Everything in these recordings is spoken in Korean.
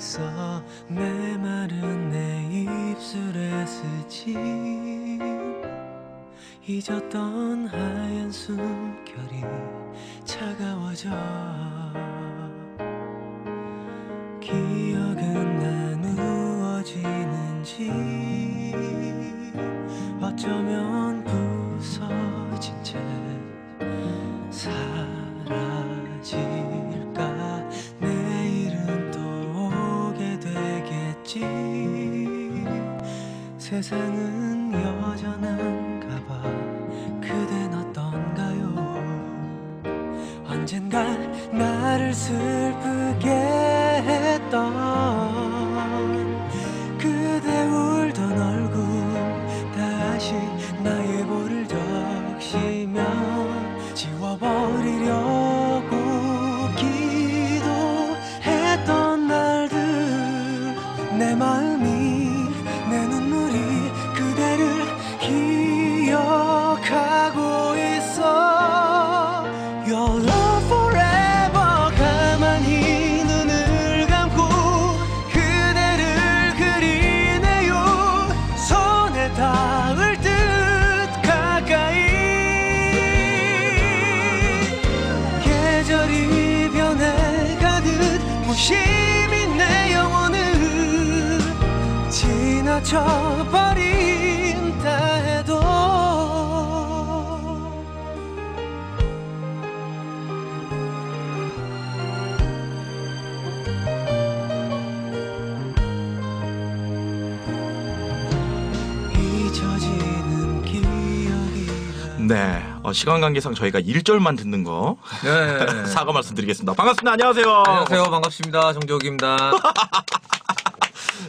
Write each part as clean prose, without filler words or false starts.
있어 내 말은 내 입술에 스치 잊었던 하얀 숨결이 차가워져 기억은 나누어지는지 어쩌면 부서진 채 사라질까 내일은 또 오게 되겠지 세상은 여전한가 봐 그댄 어떤가요 언젠가 나를 슬프게 했던 그대 울던 얼굴 다시 나의 볼을 적시며 지워버리려고 기도했던 날들 내 마음이 내 눈물이 그대를 기억하고 있어 Your love forever 가만히 눈을 감고 그대를 그리네요 손에 닿을 듯 가까이 계절이 변해가듯 무심히 내 영혼을 지나쳐버린다 해도 잊혀지는 기억이 네. 시간 관계상 저희가 1절만 듣는 거 네. 사과 말씀드리겠습니다. 반갑습니다. 안녕하세요. 안녕하세요. 반갑습니다. 정재욱입니다.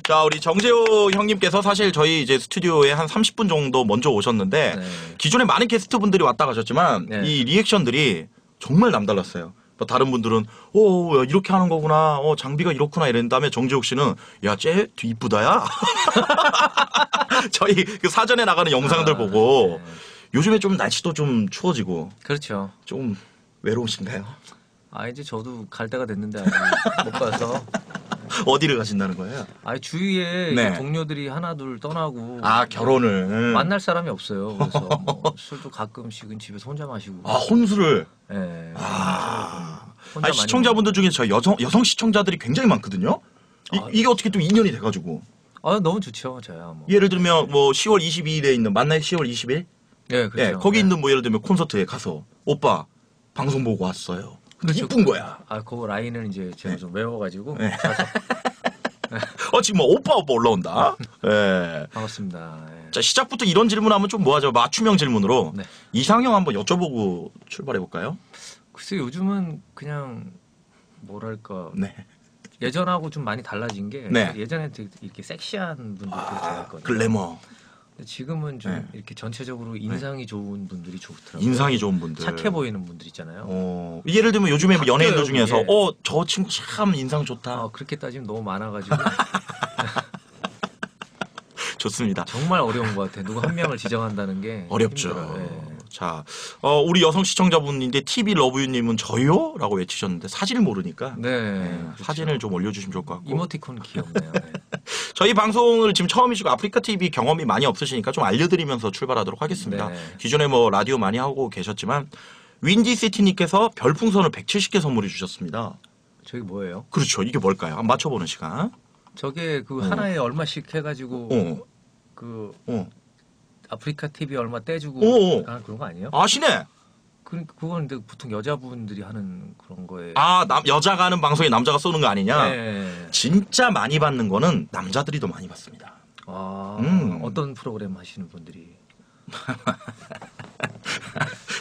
자, 우리 정재욱 형님께서 사실 저희 이제 스튜디오에 한 30분 정도 먼저 오셨는데 네. 기존에 많은 게스트분들이 왔다 가셨지만 네. 이 리액션들이 정말 남달랐어요. 다른 분들은 오 이렇게 하는 거구나, 장비가 이렇구나 이랬는 다음에 정재욱 씨는 야 쟤 이쁘다야. 저희 그 사전에 나가는 영상들 보고. 네. 요즘에 좀 날씨도 좀 추워지고 그렇죠. 좀 외로우신가요? 아 이제 저도 갈 때가 됐는데 아직 못 가서 어디를 가신다는 거예요? 아 주위에 네. 동료들이 하나 둘 떠나고 아 결혼을 만날 사람이 없어요. 그래서 뭐 술도 가끔씩은 집에서 혼자 마시고 아 혼술을 네. 아 아니, 시청자분들 중에 저 여성 시청자들이 굉장히 많거든요. 아, 이게 어떻게 또 인연이 돼가지고 아 너무 좋죠. 저야 뭐 예를 들면 뭐 10월 22일에 있는 만나요 10월 20일 예, 그렇죠. 예, 거기 있는 뭐 예를 들면 콘서트에 가서 오빠 방송 보고 왔어요. 근데 이쁜 거야. 아, 그 라인은 이제 제가 네. 좀 외워가지고. 네. 가서. 지금 뭐 오빠 올라온다. 예. 반갑습니다. 예. 자 시작부터 이런 질문하면 좀 뭐하죠? 맞춤형 질문으로 네. 이상형 한번 여쭤보고 출발해 볼까요? 글쎄 요즘은 그냥 뭐랄까. 네. 예전하고 좀 많이 달라진 게 네. 예전에 되게 이렇게 섹시한 분들도 좋아했거든요. 글래머. 지금은 좀 네. 이렇게 전체적으로 인상이 네. 좋은 분들이 좋더라고요. 인상이 좋은 분들. 착해 보이는 분들 있잖아요. 예를 들면 요즘에 뭐 연예인들 중에서 예. 저 친구 참 인상 좋다. 그렇게 따지면 너무 많아가지고. 좋습니다. 정말 어려운 것 같아요. 누구 한 명을 지정한다는 게 어렵죠. 예. 자, 우리 여성 시청자분인데 TV 러브유님은 저요? 라고 외치셨는데 사진을 모르니까 네, 그렇죠. 사진을 좀 올려주시면 좋을 것 같고 이모티콘 귀엽네요. 네. 저희 방송을 지금 처음이시고 아프리카TV 경험이 많이 없으시니까 좀 알려드리면서 출발하도록 하겠습니다. 네. 기존에 뭐 라디오 많이 하고 계셨지만 윈디시티님께서 별풍선을 170개 선물해 주셨습니다. 저게 뭐예요? 그렇죠. 이게 뭘까요? 한번 맞춰보는 시간. 저게 그 하나에 얼마씩 해가지고 그... 아프리카 TV 얼마 떼주고 아, 그런 거 아니에요? 아시네. 그건 근데 보통 여자분들이 하는 그런 거에 여자가 하는 방송에 남자가 쏘는 거 아니냐? 네. 진짜 많이 받는 거는 남자들이 더 많이 받습니다. 아, 어떤 프로그램 하시는 분들이?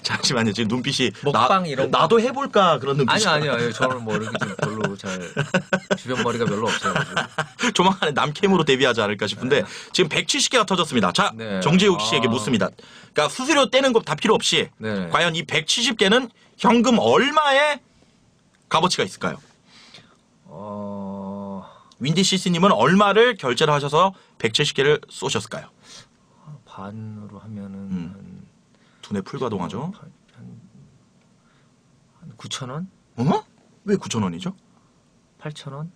잠시만요. 지금 눈빛이 먹방 이런 나도 거. 해볼까 그런 눈빛이 아니요. 저는 머리 좀 별로 잘 주변 머리가 별로 없어가지고 조만간에 남캠으로 데뷔하지 않을까 싶은데 네. 지금 170개가 터졌습니다. 자 네. 정재욱 씨에게 묻습니다. 그러니까 수수료 떼는 것 다 필요 없이 네. 과연 이 170개는 현금 얼마의 값어치가 있을까요? 윈디시스님은 얼마를 결제를 하셔서 170개를 쏘셨을까요? 반으로 하면은 두뇌 풀가동하죠. 한 9,000원? 왜 9,000원이죠? 8,000원?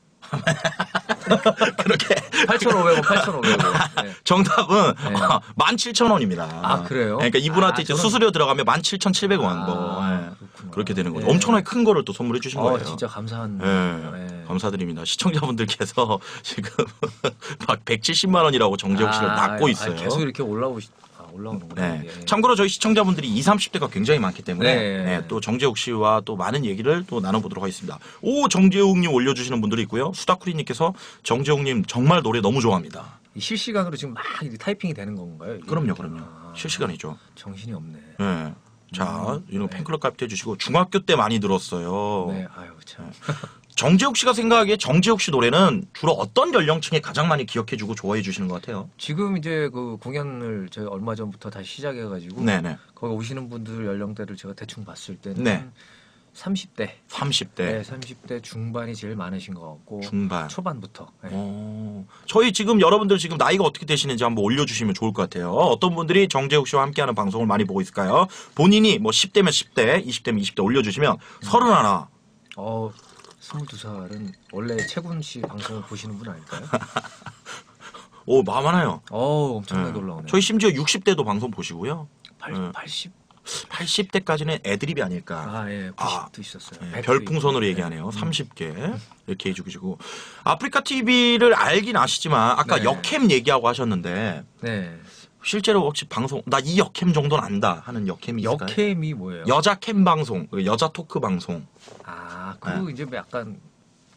그렇게 8,500원, 8,500원. 네. 정답은 네. 17,000원입니다. 아, 그래요? 그러니까 이분한테 이제 수수료 들어가면 17,700원. 그렇게 되는 거죠. 네. 엄청나게 큰 거를 또 선물해 주신 거예요. 진짜 감사합니다. 네. 네. 감사드립니다. 시청자분들께서 지금 막 170만 원이라고 정재욱 씨를 받고 있어요. 계속 이렇게 올라오는구나. 네. 예. 참고로 저희 시청자분들이 20, 30대가 굉장히 많기 때문에 네. 네. 또 정재욱 씨와 또 많은 얘기를 또 나눠보도록 하겠습니다. 오, 정재욱님 올려주시는 분들이 있고요. 수다쿠리님께서 정재욱님 정말 노래 너무 좋아합니다. 실시간으로 지금 막 타이핑이 되는 건가요? 그럼요, 그럼요. 실시간이죠. 정신이 없네. 네. 자, 이런 네. 팬클럽 가입해 주시고 중학교 때 많이 들었어요. 네, 아유 참. 정재욱 씨가 생각하기에 정재욱 씨 노래는 주로 어떤 연령층에 가장 많이 기억해주고 좋아해주시는 것 같아요? 지금 이제 그 공연을 제가 얼마 전부터 다시 시작해가지고 네네. 거기 오시는 분들 연령대를 제가 대충 봤을 때는 네. 30대. 30대. 네, 30대 중반이 제일 많으신 것 같고. 중반. 초반부터. 네. 오, 저희 지금 여러분들 지금 나이가 어떻게 되시는지 한번 올려주시면 좋을 것 같아요. 어떤 분들이 정재욱 씨와 함께하는 방송을 많이 보고 있을까요? 본인이 뭐 10대면 10대, 20대면 20대 올려주시면 31. 22살은 원래 최군 씨 방송을 보시는 분 아닐까요? 오, 많아요. 엄청나게 올라오네. 네. 저희 심지어 60대도 방송 보시고요. 80대까지는 애드립이 아닐까. 아, 예. 90도 있었어요. 예, 별풍선으로 얘기하네요. 30개. 이렇게 해주시고. 아프리카TV를 알긴 아시지만, 아까 네. 역캠 얘기하고 하셨는데, 네. 실제로 혹시 방송, 나 이 역캠 정도는 안다 하는 역캠이 있을까요? 역캠이 뭐예요? 여자캠 방송, 여자 토크 방송. 아, 그리고 네. 이제 약간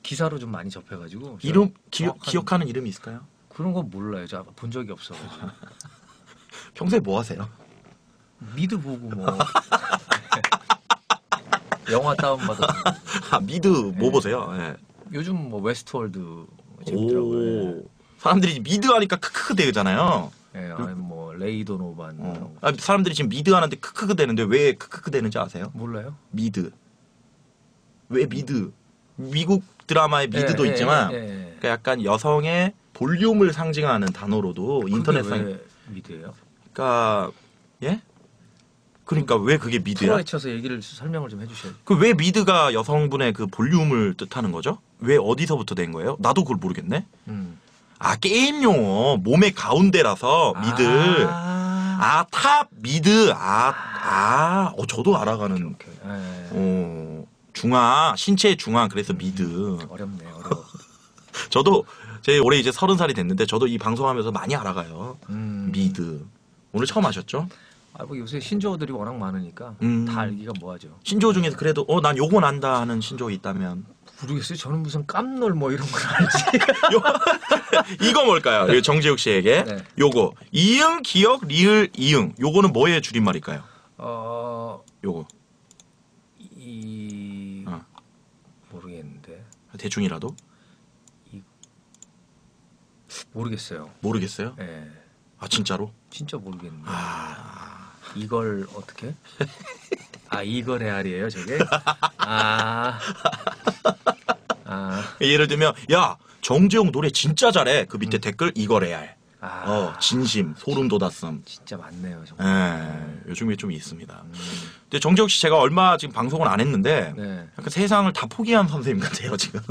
기사로 좀 많이 접해가지고. 이름, 기억하는 이름이 있을까요? 그런 건 몰라요. 제가 본 적이 없어가지고. 평소에 뭐 하세요? 미드 보고 뭐 영화 다운받았어요. 아, 미드 뭐 네. 보세요? 네. 요즘 뭐 웨스트월드 재밌더라고요. 네. 사람들이 미드 하니까 크크크 대잖아요. 예, 아니 뭐 레이도노반. 아, 사람들이 지금 미드 하는데 크크크 대는데 왜 크크크 대는지 아세요? 몰라요. 미드. 왜 미드? 미국 드라마의 미드도 예, 있지만 예, 예, 예. 그러니까 약간 여성의 볼륨을 상징하는 단어로도 인터넷상에 그게 왜 미드예요? 그러니까 예? 그러니까 왜 그게 미드야? 프로에 쳐서 얘기를 설명을 좀 해주셔야 돼요. 그 왜 미드가 여성분의 그 볼륨을 뜻하는 거죠? 왜 어디서부터 된 거예요? 나도 그걸 모르겠네. 아, 게임 용어. 몸의 가운데라서 미드. 아, 탑, 미드. 저도 알아가는. 오케이, 오케이. 중앙, 신체의 중앙. 그래서 미드. 어렵네, 어려워. 저도 제 올해 이제 30살이 됐는데 저도 이 방송하면서 많이 알아가요. 미드. 오늘 처음 하셨죠? 아, 뭐 요새 신조어들이 워낙 많으니까 다 알기가 뭐하죠. 신조어 중에서 그래도 난 요건 안다 하는 신조어 있다면? 모르겠어요. 저는 무슨 깜놀 뭐 이런 걸 알지. 이거 뭘까요? 네. 정재욱 씨에게 네. 요거 이응 기억 리을 이응 요거는 뭐의 줄임말일까요? 요거 모르겠는데 대충이라도 모르겠어요. 네. 아, 진짜로? 진짜 모르겠네. 이걸 어떻게? 이걸 헤아리예요, 저게? 예를 들면 야, 정재욱 노래 진짜 잘해. 그 밑에 댓글 이걸 헤알. 진심, 소름 돋았음. 진짜 많네요, 정말. 예, 요즘에 좀 있습니다. 근데 정재욱 씨 제가 얼마 지금 방송을 안 했는데 네. 약간 세상을 다 포기한 선생님 같아요, 지금.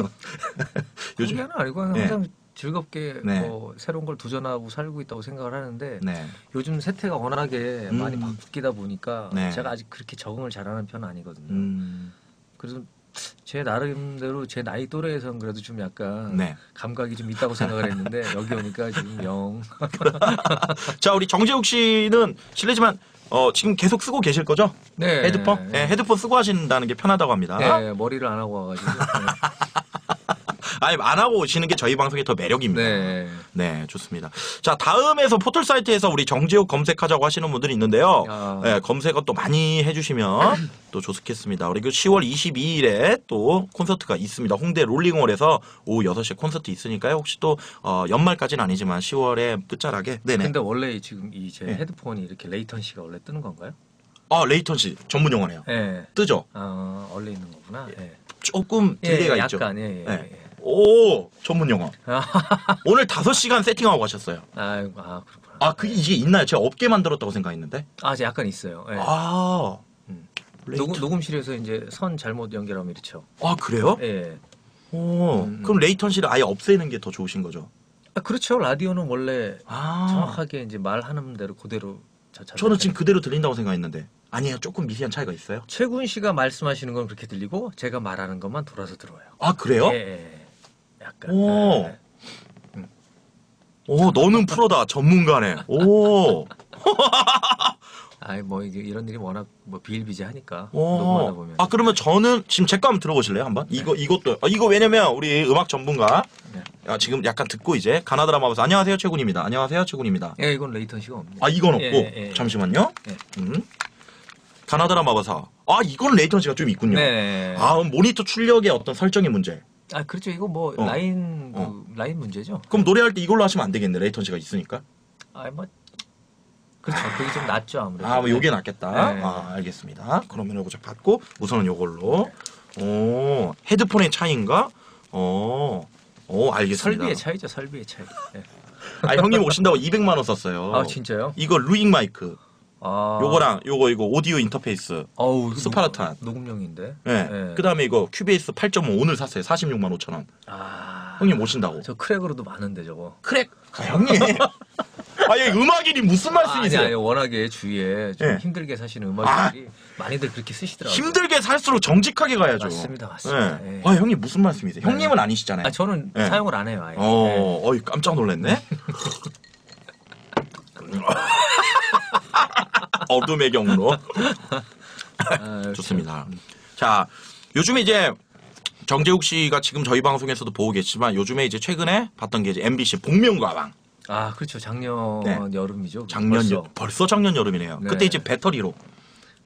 포기하는 아니고 항상 네. 즐겁게 네. 새로운 걸 도전하고 살고 있다고 생각을 하는데 네. 요즘 세태가 워낙에 많이 바뀌다 보니까 네. 제가 아직 그렇게 적응을 잘하는 편은 아니거든요. 그래서 제 나름대로 제 나이 또래에선 그래도 좀 약간 네. 감각이 좀 있다고 생각을 했는데 여기 오니까 지금 0. 자, 우리 정재욱 씨는 실례지만 지금 계속 쓰고 계실 거죠? 네. 헤드폰? 네. 헤드폰 쓰고 하신다는 게 편하다고 합니다. 네, 머리를 안 하고 와가지고. 아니, 안 하고 오시는 게 저희 방송의 더 매력입니다. 네. 네, 좋습니다. 자, 다음에서 포털 사이트에서 우리 정재욱 검색하자고 하시는 분들이 있는데요. 네, 검색어 또 많이 해주시면 또 좋겠습니다. 그리고 10월 22일에 또 콘서트가 있습니다. 홍대 롤링홀에서 오후 6시에 콘서트 있으니까요. 혹시 또 연말까지는 아니지만 10월에 끝자락에. 네네. 근데 원래 지금 이제 네. 헤드폰이 이렇게 레이턴시가 원래 뜨는 건가요? 레이턴시 전문 용어네요. 네. 뜨죠. 원래 있는 거구나. 네. 조금 딜레이가 있죠. 약간, 예. 오, 전문 영어. 오늘 5시간 세팅하고 가셨어요. 그렇구나. 이게 있나요? 제가 없게 만들었다고 생각했는데? 약간 있어요. 네. 녹음실에서 이제 선 잘못 연결하면 이렇죠. 그래요? 예. 그럼 레이턴시를 아예 없애는 게 더 좋으신 거죠? 아, 그렇죠. 라디오는 원래 정확하게 이제 말하는 대로 그대로. 저는 지금 그대로 들린다고 생각했는데 아니에요. 조금 미세한 차이가 있어요. 최군 씨가 말씀하시는 건 그렇게 들리고 제가 말하는 것만 돌아서 들어요. 아 그래요? 예. 약간. 오. 네. 오, 너는 프로다. 전문가네. 오. 아이 뭐 이게 이런 일이 워낙 뭐 비일비재하니까 녹음하다 보면. 아 그러면 저는 지금 제 거 한번 들어보실래요? 한번. 네. 이것도. 아, 이거 왜냐면 우리 음악 전문가. 네. 아, 지금 약간 듣고 이제 가나 드라마 보면서 안녕하세요 최군입니다. 안녕하세요 최군입니다. 예, 이건 레이턴시가 없네. 아 이건 없고. 예. 잠시만요. 예. 가나 드라마 봐서. 아 이건 레이턴시가 좀 있군요. 네. 아 모니터 출력의 어떤 설정의 문제. 아 그렇죠. 이거 뭐 라인 라인 문제죠. 그럼 노래할 때 이걸로 하시면 안 되겠네. 레이턴시가 있으니까. 아 뭐. 그렇죠. 그게 좀 낫죠 아무래도. 아, 뭐 요게 낫겠다. 네. 아, 알겠습니다. 그러면 요거 받고 우선은 요걸로. 오, 헤드폰의 차이인가? 오, 알겠습니다. 설비의 차이죠. 설비의 차이. 네. 아, 형님 오신다고 200만 원 썼어요. 아, 진짜요? 이거 루잉 마이크. 아. 요거랑 요거 이거 오디오 인터페이스. 어우, 스파르탄. 녹음용인데. 예. 네. 네. 그다음에 이거 큐베이스 8.5 오늘 샀어요. 46만 5천 원. 아. 형님 오신다고. 저 크랙으로도 많은데 저거. 크랙. 아, 형님. 아니 음악인이 무슨 말씀이세요? 아니 워낙에 주위에 좀 네. 힘들게 사시는 음악인들이 많이들 그렇게 쓰시더라고요. 힘들게 살수록 정직하게 가야죠. 맞습니다. 네. 네. 아 형님 무슨 말씀이세요? 네. 형님은 아니시잖아요. 아, 저는 네. 사용을 안 해요. 아예. 어이 깜짝 놀랐네. 어둠의 경로. 좋습니다. 자 요즘에 이제 정재욱 씨가 지금 저희 방송에서도 보고 계시지만 요즘에 이제 최근에 봤던 게 이제 MBC 복면가왕. 아, 그렇죠. 작년 네. 여름이죠. 벌써 작년 여름이네요. 네. 그때 이제 배터리로.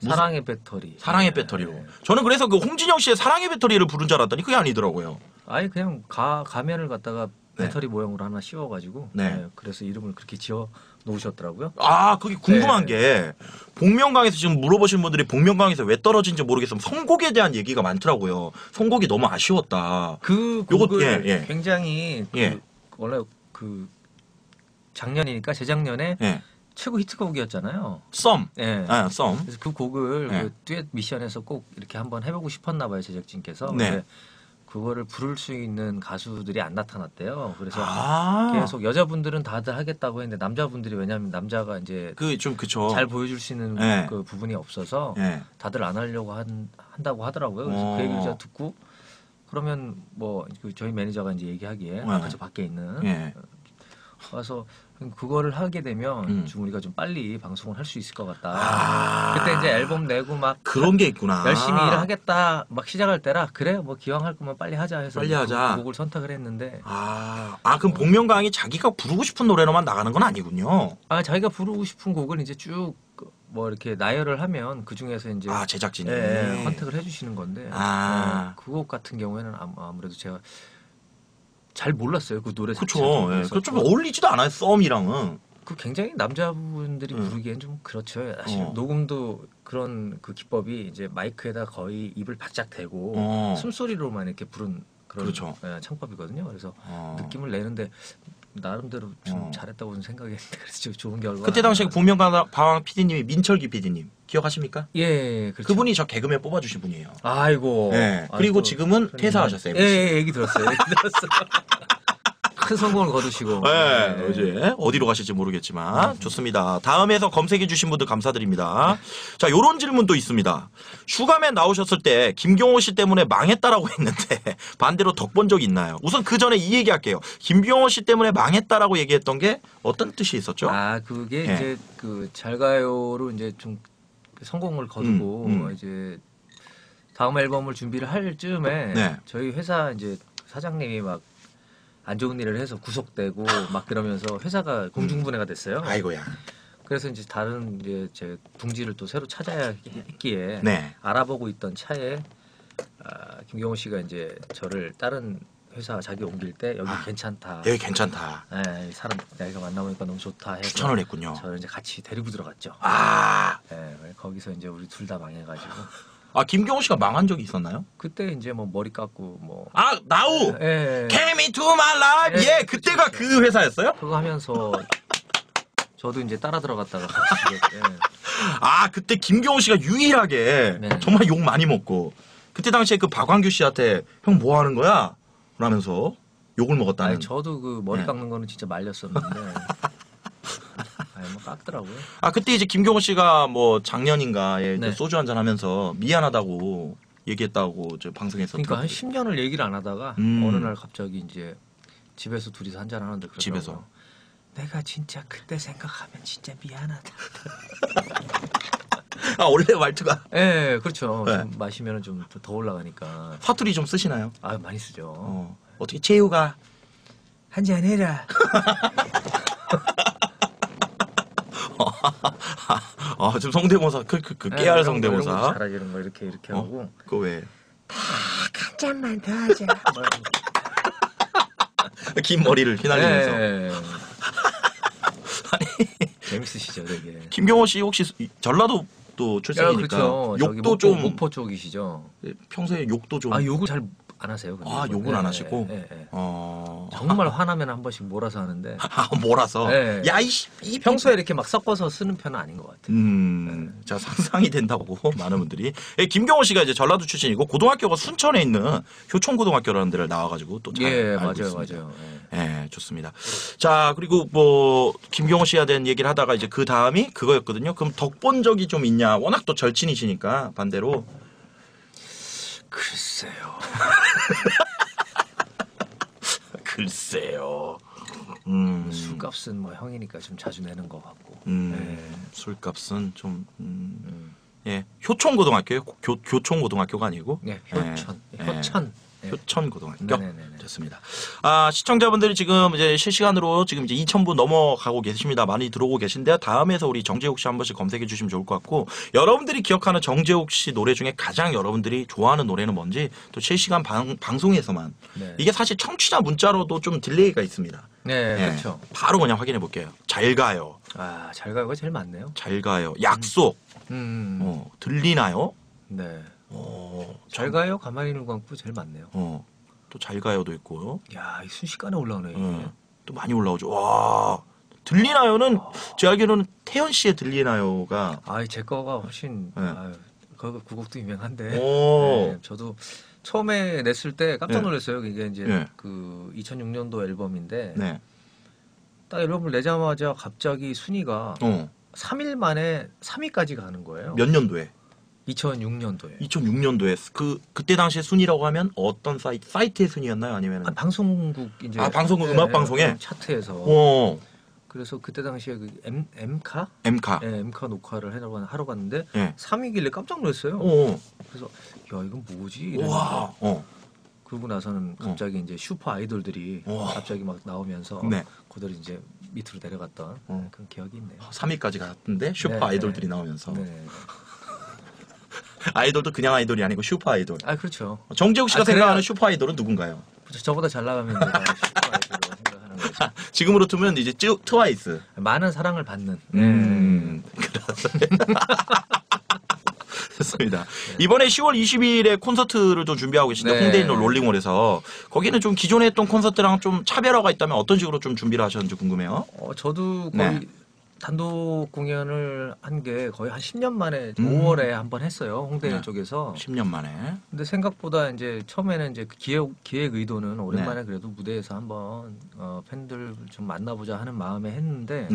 사랑의 배터리. 사랑의 네. 배터리로. 저는 그래서 그 홍진영 씨의 사랑의 배터리를 부른 줄 알았더니 그게 아니더라고요. 아니, 그냥 가면을 갖다가 배터리 네. 모양으로 하나 씌워가지고. 네. 네. 그래서 이름을 그렇게 지어 놓으셨더라고요. 아, 그게 궁금한 네. 게 복면가왕에서 지금 물어보신 분들이 복면가왕에서 왜 떨어진지 모르겠으면 선곡에 대한 얘기가 많더라고요. 선곡이 너무 아쉬웠다. 그 곡을 굉장히 원래 그 작년이니까 재작년에 네. 최고 히트곡이었잖아요. 썸. 예. 아, 썸. 그래서 그 곡을 네. 그 듀엣 미션에서 꼭 이렇게 한번 해보고 싶었나 봐요 제작진께서. 네. 그거를 부를 수 있는 가수들이 안 나타났대요. 그래서 계속 여자분들은 다들 하겠다고 했는데 남자분들이 왜냐하면 남자가 이제 그 좀 그쵸. 잘 보여줄 수 있는 네. 그 부분이 없어서 네. 다들 안 하려고 한다고 하더라고요. 그래서 그 얘기를 제가 듣고 그러면 뭐 저희 매니저가 이제 얘기하기에 네. 아까 저 밖에 있는 네. 와서 그거를 하게 되면 좀 우리가 좀 빨리 방송을 할 수 있을 것 같다. 그때 이제 앨범 내고 막 그런 게 있구나. 열심히 일을 하겠다 막 시작할 때라 그래 뭐 기왕 할 거면 빨리 하자 해서 빨리 하자. 곡을 선택을 했는데 그럼 복면가왕이 자기가 부르고 싶은 노래로만 나가는 건 아니군요. 아 자기가 부르고 싶은 곡을 이제 쭉 뭐 이렇게 나열을 하면 그 중에서 이제 제작진이 선택을 해주시는 건데 그 곡 같은 경우에는 아무래도 제가 잘 몰랐어요 그 노래 자체. 그렇죠. 예. 그 좀 어울리지도 않아요 썸이랑은. 그 굉장히 남자분들이 부르기엔 좀 그렇죠. 사실 녹음도 그런 그 기법이 이제 마이크에다 거의 입을 바짝 대고 숨소리로만 이렇게 부른 그런 그렇죠. 예, 창법이거든요. 그래서 느낌을 내는데 나름대로 좀 잘했다고 생각했는데 그래서 좋은 결과. 그때 당시에 복면가왕 PD님이 민철기 PD님 기억하십니까? 예, 그렇죠. 그분이 저 개그맨 뽑아주신 분이에요. 아이고. 예. 그리고 지금은 퇴사하셨어요. MBC. 예, 얘기 들었어요. 큰 성공을 거두시고. 네, 이제 어디로 가실지 모르겠지만 좋습니다. 다음에서 검색해 주신 분들 감사드립니다. 자, 요런 질문도 있습니다. 슈가맨 나오셨을 때 김경호 씨 때문에 망했다라고 했는데 반대로 덕 본 적이 있나요? 우선 그 전에 이 얘기할게요. 김경호 씨 때문에 망했다라고 얘기했던 게 어떤 뜻이 있었죠? 아, 그게 네. 이제 그 잘가요로 이제 좀 성공을 거두고 이제 다음 앨범을 준비를 할 즈음에 네. 저희 회사 이제 사장님이 막 안 좋은 일을 해서 구속되고 막 그러면서 회사가 공중분해가 됐어요. 아이고야. 그래서 이제 다른 이제 제 둥지를 또 새로 찾아야 했기에 네. 알아보고 있던 차에 김경호 씨가 이제 저를 다른 회사 자기 옮길 때 여기 괜찮다. 여기 괜찮다. 네, 사람 여기가 만나보니까 너무 좋다 해서 추천을 했군요. 저를 이제 같이 데리고 들어갔죠. 네, 거기서 이제 우리 둘 다 망해가지고. 아 김경호 씨가 망한 적이 있었나요? 그때 이제 뭐 머리 깎고 뭐 나우! 예. Came into my life! 예, 그때가 그 회사였어요? 그거 하면서 저도 이제 따라 들어갔다가 예. 그때 김경호 씨가 유일하게 네. 정말 욕 많이 먹고 그때 당시에 그 박완규 씨한테 형 뭐 하는 거야? 라면서 욕을 먹었다는. 아니, 저도 그 머리 깎는 거는 진짜 말렸었는데 아니, 뭐 깎더라고요. 아 그때 이제 김경호 씨가 뭐 작년인가에 소주 한잔 하면서 미안하다고 얘기했다고 저 방송에서. 그러니까 한 10년을 얘기를 안 하다가 어느 날 갑자기 이제 집에서 둘이서 한잔 하는데 그러더라고요. 집에서. 내가 진짜 그때 생각하면 진짜 미안하다. 아 원래 말투가. 네, 그렇죠. 네. 좀 마시면 좀 더 올라가니까. 화투리 좀 쓰시나요? 아 많이 쓰죠. 어떻게 재우가 한잔 해라. 아 지금 성대모사 그 깨알 네, 성대모사. 잘하시는 거 이렇게 하고. 그거 왜? 다 한 잔만 더 하자. 긴 머리를 휘날리면서. 네. 아니 재밌으시죠, 되게. 김경호 씨 혹시 전라도 또 출신이니까 그렇죠. 욕도 좀 목포 쪽이시죠. 평소에 욕도 좀. 아 욕을 잘 안 하세요. 근데 아 욕은 안 하시고. 네. 정말 화나면 한 번씩 몰아서 하는데. 아 몰아서. 네. 야 이 평소에 이렇게 막 섞어서 쓰는 편은 아닌 것 같아요. 네. 자 상상이 된다고 많은 분들이. 김경호 씨가 이제 전라도 출신이고 고등학교가 순천에 있는 효촌고등학교라는 데를 나와가지고 또 잘 알고 맞아요, 있습니다. 맞아요. 예 네, 좋습니다. 자 그리고 뭐 김경호 씨에 대한 얘기를 하다가 이제 그 다음이 그거였거든요. 그럼 덕본 적이 좀 있냐? 워낙 또 절친이시니까 반대로. 글쎄요. 글쎄요. 술값은 뭐 형이니까 좀 자주 내는 것 같고. 네. 술값은 좀. 예, 효촌고등학교요. 교촌고등학교가 아니고. 네, 효천. 예. 효천. 네. 효천고등학교. 네네네네. 좋습니다. 아 시청자분들이 지금 이제 실시간으로 지금 이제 2,000분 넘어가고 계십니다. 많이 들어오고 계신데요. 다음에서 우리 정재욱 씨 한 번씩 검색해 주시면 좋을 것 같고 여러분들이 기억하는 정재욱 씨 노래 중에 가장 여러분들이 좋아하는 노래는 뭔지 또 실시간 방송에서만 네. 이게 사실 청취자 문자로도 좀 딜레이가 있습니다. 네, 네. 그렇죠. 바로 그냥 확인해 볼게요. 잘 가요. 아, 잘 가요가 제일 많네요. 잘 가요. 약속. 들리나요? 네. 잘 가요 가만히 있는 광고 제일 많네요. 또 잘 가요도 있고요. 야, 이 순식간에 올라오네. 또 많이 올라오죠. 와, 들리나요는 제 알기로는 태연 씨의 들리나요가. 아, 제 거가 훨씬 그 구곡도 유명한데. 네, 저도 처음에 냈을 때 깜짝 놀랐어요. 이게 이제 그 2006년도 앨범인데 딱 앨범을 내자마자 갑자기 순위가 3일 만에 3위까지 가는 거예요. 몇 년도에? 2006년도에. 2006년도에 그때 당시에 순위라고 하면 어떤 사이트의 순위였나요? 아니면 아, 방송국 이제 방송국 네, 음악 방송에 차트에서. 그래서 그때 당시에 그 M카 네, M카 녹화를 하러 갔는데 3위길래 깜짝 놀랐어요. 그래서 야 이건 뭐지? 와. 그러고 나서는 갑자기 이제 슈퍼 아이돌들이 갑자기 막 나오면서 그들이 이제 밑으로 내려갔던 그런 기억이 있네요. 3위까지 갔는데 슈퍼 아이돌들이 나오면서. 네. 아이돌도 그냥 아이돌이 아니고 슈퍼 아이돌. 아 그렇죠. 정재욱 씨가 생각하는 슈퍼 아이돌은 누군가요? 저보다 잘 나가면 내가 슈퍼 아이돌로 생각하는 거죠. 아, 지금으로 두면 이제 트와이스. 많은 사랑을 받는. 그렇습니다. 이번에 10월 20일에 콘서트를 또 준비하고 계신데 홍대인 롤링홀에서 거기는 좀 기존에 했던 콘서트랑 좀 차별화가 있다면 어떤 식으로 좀 준비를 하셨는지 궁금해요. 저도 거의. 단독 공연을 한 게 거의 한 10년 만에 5월에 한번 했어요. 홍대 쪽에서. 10년 만에. 근데 생각보다 이제 처음에는 이제 기획 의도는 오랜만에 그래도 무대에서 한번 팬들 좀 만나보자 하는 마음에 했는데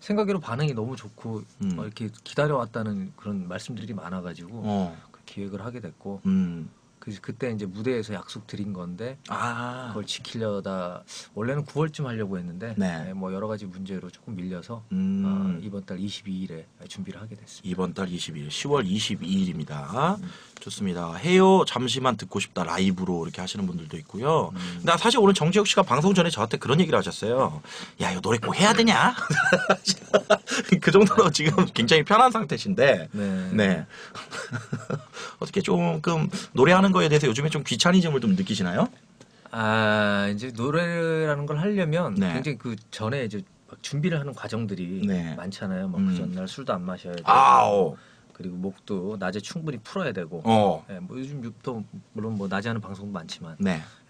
생각외로 반응이 너무 좋고 이렇게 기다려왔다는 그런 말씀들이 많아가지고 그 기획을 하게 됐고 그때 이제 무대에서 약속 드린 건데 그걸 지키려다 원래는 9월쯤 하려고 했는데 뭐 여러 가지 문제로 조금 밀려서 이번 달 22일에 준비를 하게 됐습니다. 이번 달 22일, 10월 22일입니다. 좋습니다. 해요 잠시만 듣고 싶다 라이브로 이렇게 하시는 분들도 있고요. 근데 사실 오늘 정재욱 씨가 방송 전에 저한테 그런 얘기를 하셨어요. 야 이거 노래 꼭 해야 되냐? 그 정도로 지금 굉장히 편한 상태신데 어떻게 조금 노래하는 거에 대해서 요즘에 좀 귀차니즘을 좀 느끼시나요? 아 이제 노래라는 걸 하려면 굉장히 그 전에 이제 막 준비를 하는 과정들이 많잖아요. 막 그 전날 술도 안 마셔야 되고 그리고 목도 낮에 충분히 풀어야 되고 네, 뭐 요즘 또 물론 뭐 낮에 하는 방송도 많지만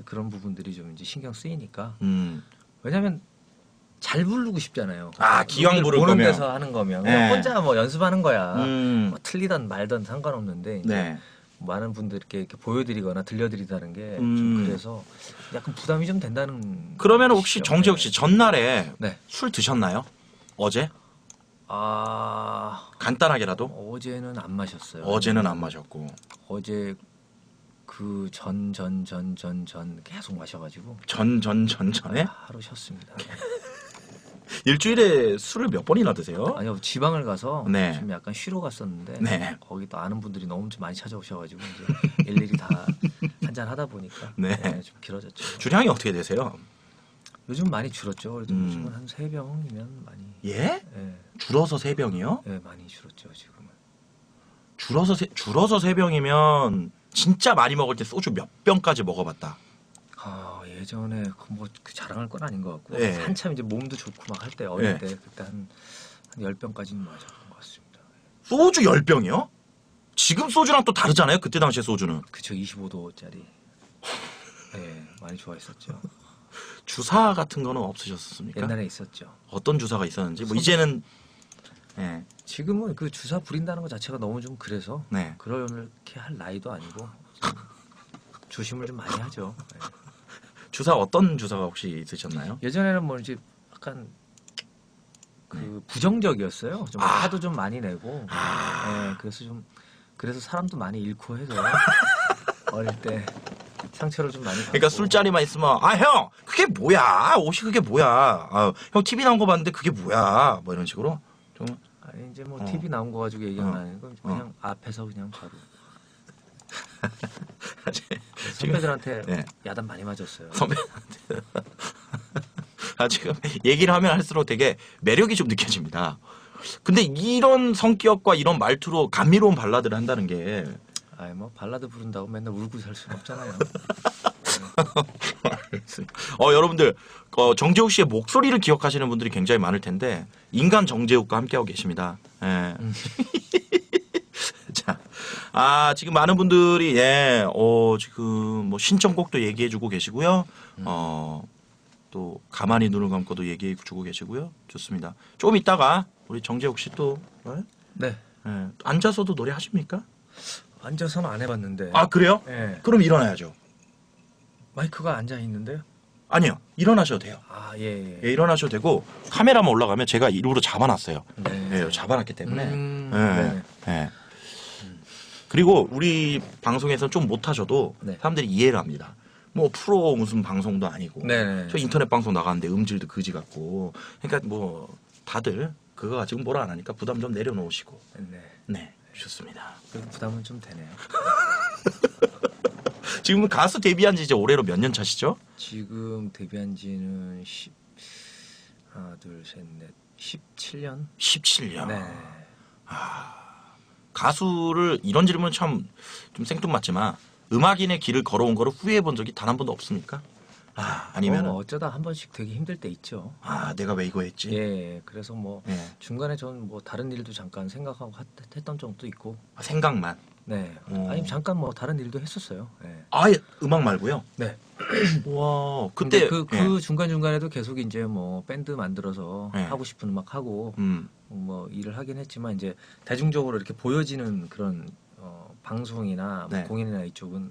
그런 부분들이 좀 이제 신경 쓰이니까 왜냐하면 잘 부르고 싶잖아요. 아 기왕 부르는 거면 보는 데서 하는 거면 그냥 혼자 뭐 연습하는 거야. 뭐 틀리든 말든 상관없는데. 많은 분들께 이렇게 보여드리거나 들려드리다는 게 좀 그래서 약간 부담이 좀 된다는. 그러면 혹시 정재욱 씨 전날에 네. 술 드셨나요? 어제? 아 간단하게라도? 어제는 안 마셨어요. 어제는 안 마셨고 어제 그 전 계속 마셔가지고 전에 하루 쉬었습니다. 일주일에 술을 몇 번이나 드세요? 아니요 지방을 가서 네. 좀 약간 쉬러 갔었는데 네. 거기 또 아는 분들이 너무 좀 많이 찾아오셔가지고 이제 일일이 다 한잔 하다 보니까 네. 네, 좀 길어졌죠. 주량이 어떻게 되세요? 요즘 많이 줄었죠. 그래도 요즘은 한 3병이면 많이. 예? 네. 줄어서 3병이요? 네 많이 줄었죠 지금은. 줄어서 3병이면 진짜 많이 먹을 때 소주 몇 병까지 먹어봤다. 아 예전에 뭐 자랑할 건 아닌 것 같고 네. 한참 이제 몸도 좋고 막 할 때 어릴 네. 때 그때 한 10병까지는 마셨던 것 같습니다. 소주 10병이요? 지금 소주랑 또 다르잖아요. 그때 당시에 소주는. 그쵸 25도짜리. 네 많이 좋아했었죠. 주사 같은 거는 없으셨습니까? 옛날에 있었죠. 어떤 주사가 있었는지 뭐 이제는 네. 지금은 그 주사 부린다는 것 자체가 너무 좀 그래서 네. 그렇게 할 나이도 아니고 좀 조심을 좀 많이 하죠. 네. 주사 어떤 주사가 혹시 있으셨나요? 예전에는 뭐 이제 약간 그 네. 부정적이었어요. 좀 화도 좀 많이 내고 네. 그래서 사람도 많이 잃고 해서 어릴 때 상처를 좀 많이 받고. 그러니까 술자리만 있으면 아 형 그게 뭐야 옷이 그게 뭐야 아, 형 TV 나온 거 봤는데 그게 뭐야 뭐 이런 식으로 좀 아니 이제 뭐 TV 나온 거 가지고 얘기하는 거 아니고 그냥 앞에서 그냥 바로. 선배들한테 네. 야단 많이 맞았어요. 선배들한테. 아, 지금 얘기를 하면 할수록 되게 매력이 좀 느껴집니다. 근데 이런 성격과 이런 말투로 감미로운 발라드를 한다는 게. 아이, 뭐, 발라드 부른다고 맨날 울고 살 수는 없잖아요. 여러분들, 정재욱 씨의 목소리를 기억하시는 분들이 굉장히 많을 텐데, 인간 정재욱과 함께하고 계십니다. 예. 자, 지금 많은 분들이, 예, 지금 뭐 신청곡도 얘기해주고 계시고요. 또, 가만히 눈을 감고도 얘기해주고 계시고요. 좋습니다. 조금 있다가, 우리 정재욱 씨 또, 네. 예, 앉아서도 노래 하십니까? 앉아서는 안 해봤는데. 아 그래요? 네. 그럼 일어나야죠. 마이크가 앉아 있는데요? 아니요, 일어나셔도 돼요. 아 예. 예 일어나셔도 되고 카메라만 올라가면 제가 일부러 잡아놨어요. 네. 예, 잡아놨기 때문에. 예. 네. 그리고 우리 방송에서 좀 못하셔도 네. 사람들이 이해를 합니다. 뭐 프로 무슨 방송도 아니고 네. 저 인터넷 방송 나가는데 음질도 그지 같고 그러니까 뭐 다들 그거 가지고 뭐라 안 하니까 부담 좀 내려놓으시고. 네. 네. 좋습니다. 그래도 부담은 좀 되네요. 지금은 가수 데뷔한 지 이제 올해로 몇 년 차시죠? 지금 데뷔한 지는 17년? 17년. 네. 가수를 이런 질문은 참 좀 생뚱맞지만 음악인의 길을 걸어온 거를 후회해 본 적이 단 한 번도 없습니까? 아니면 어쩌다 한 번씩 되게 힘들 때 있죠. 아 내가 왜 이거 했지? 예, 그래서 뭐 예. 중간에 전 뭐 다른 일도 잠깐 생각하고 했던 적도 있고. 아, 생각만. 네. 아니 잠깐 뭐 다른 일도 했었어요. 예. 아예 음악 말고요. 네. 와 그때 그 중간 중간에도 계속 이제 뭐 밴드 만들어서 예. 하고 싶은 음악 하고 뭐 일을 하긴 했지만 이제 대중적으로 이렇게 보여지는 그런 방송이나 네. 뭐 공연이나 이쪽은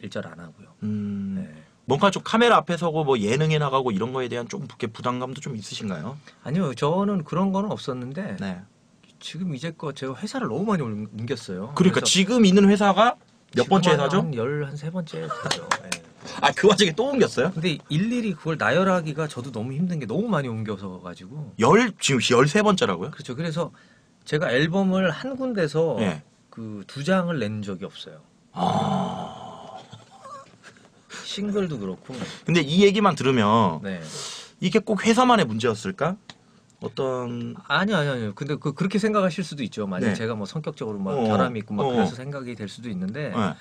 일절 안 하고요. 네. 뭔가 좀 카메라 앞에 서고 뭐 예능에 나가고 이런 거에 대한 좀 부담감도 좀 있으신가요? 아니요. 저는 그런 거는 없었는데 네. 지금 이제껏 제가 회사를 너무 많이 옮겼어요. 그러니까 지금 있는 회사가 몇 번째 회사죠? 한 13번째 됐죠. 네. 아, 그 와중에 또 옮겼어요? 근데 일일이 그걸 나열하기가 저도 너무 힘든 게 너무 많이 옮겨서 가지고 지금 13번째라고요? 그렇죠. 그래서 제가 앨범을 한 군데서 네. 그 2장을 낸 적이 없어요. 아... 싱글도 그렇고. 근데 이 얘기만 들으면 네. 이게 꼭 회사만의 문제였을까? 어떤 아니요. 근데 그렇게 생각하실 수도 있죠. 만약 네. 제가 뭐 성격적으로 막 결함이 있고 막 그래서 생각이 될 수도 있는데 네.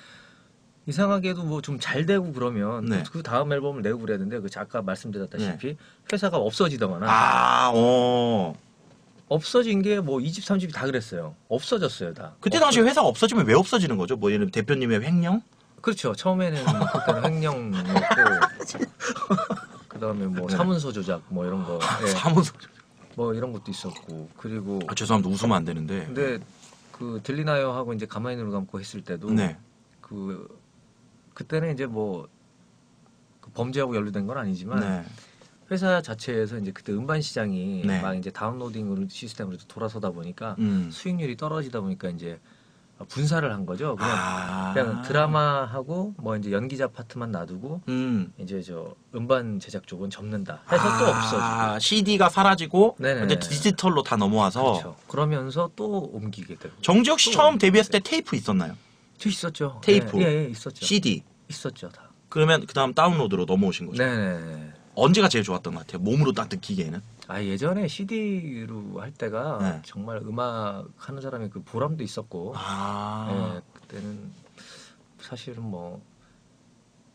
이상하게도 뭐 좀 잘 되고 그러면 네. 그 다음 앨범을 내고 그래야 되는데 아까 말씀드렸다시피 네. 회사가 없어지거나 없어진 게 뭐 2집, 3집이 다 그랬어요. 없어졌어요 다. 그때 당시 회사가 없어지면 왜 없어지는 거죠? 뭐 예를 들면 대표님의 횡령? 그렇죠. 처음에는 그때는 횡령이었고 그다음에 뭐 네. 사문서 조작 뭐 이런 거 예. 사문서 조작 뭐 이런 것도 있었고 그리고 죄송합니다 웃으면 안 되는데 근데 그 들리나요 하고 이제 가만히 눈을 감고 했을 때도 네. 그때는 이제 뭐 범죄하고 연루된 건 아니지만 네. 회사 자체에서 이제 그때 음반 시장이 네. 막 이제 다운로딩 시스템으로 돌아서다 보니까 수익률이 떨어지다 보니까 이제 분사를 한 거죠. 그냥, 아 그냥 드라마하고 뭐 이제 연기자 파트만 놔두고 이제 저 음반 제작 쪽은 접는다. 해서 또 없어지고 CD가 사라지고 이제 디지털로 다 넘어와서 그렇죠. 그러면서 또 옮기게 되고. 정재욱 씨 처음 데뷔했을 때 테이프 있었나요? 저 있었죠. 테이프. 네. 예, 예, 있었죠. CD 있었죠 다. 그러면 그다음 다운로드로 넘어오신 거죠. 네네네. 언제가 제일 좋았던 것 같아요? 몸으로 딱 느끼기에는? 아 예전에 CD로 할 때가 네. 정말 음악 하는 사람의 그 보람도 있었고 아 예, 그때는 사실은 뭐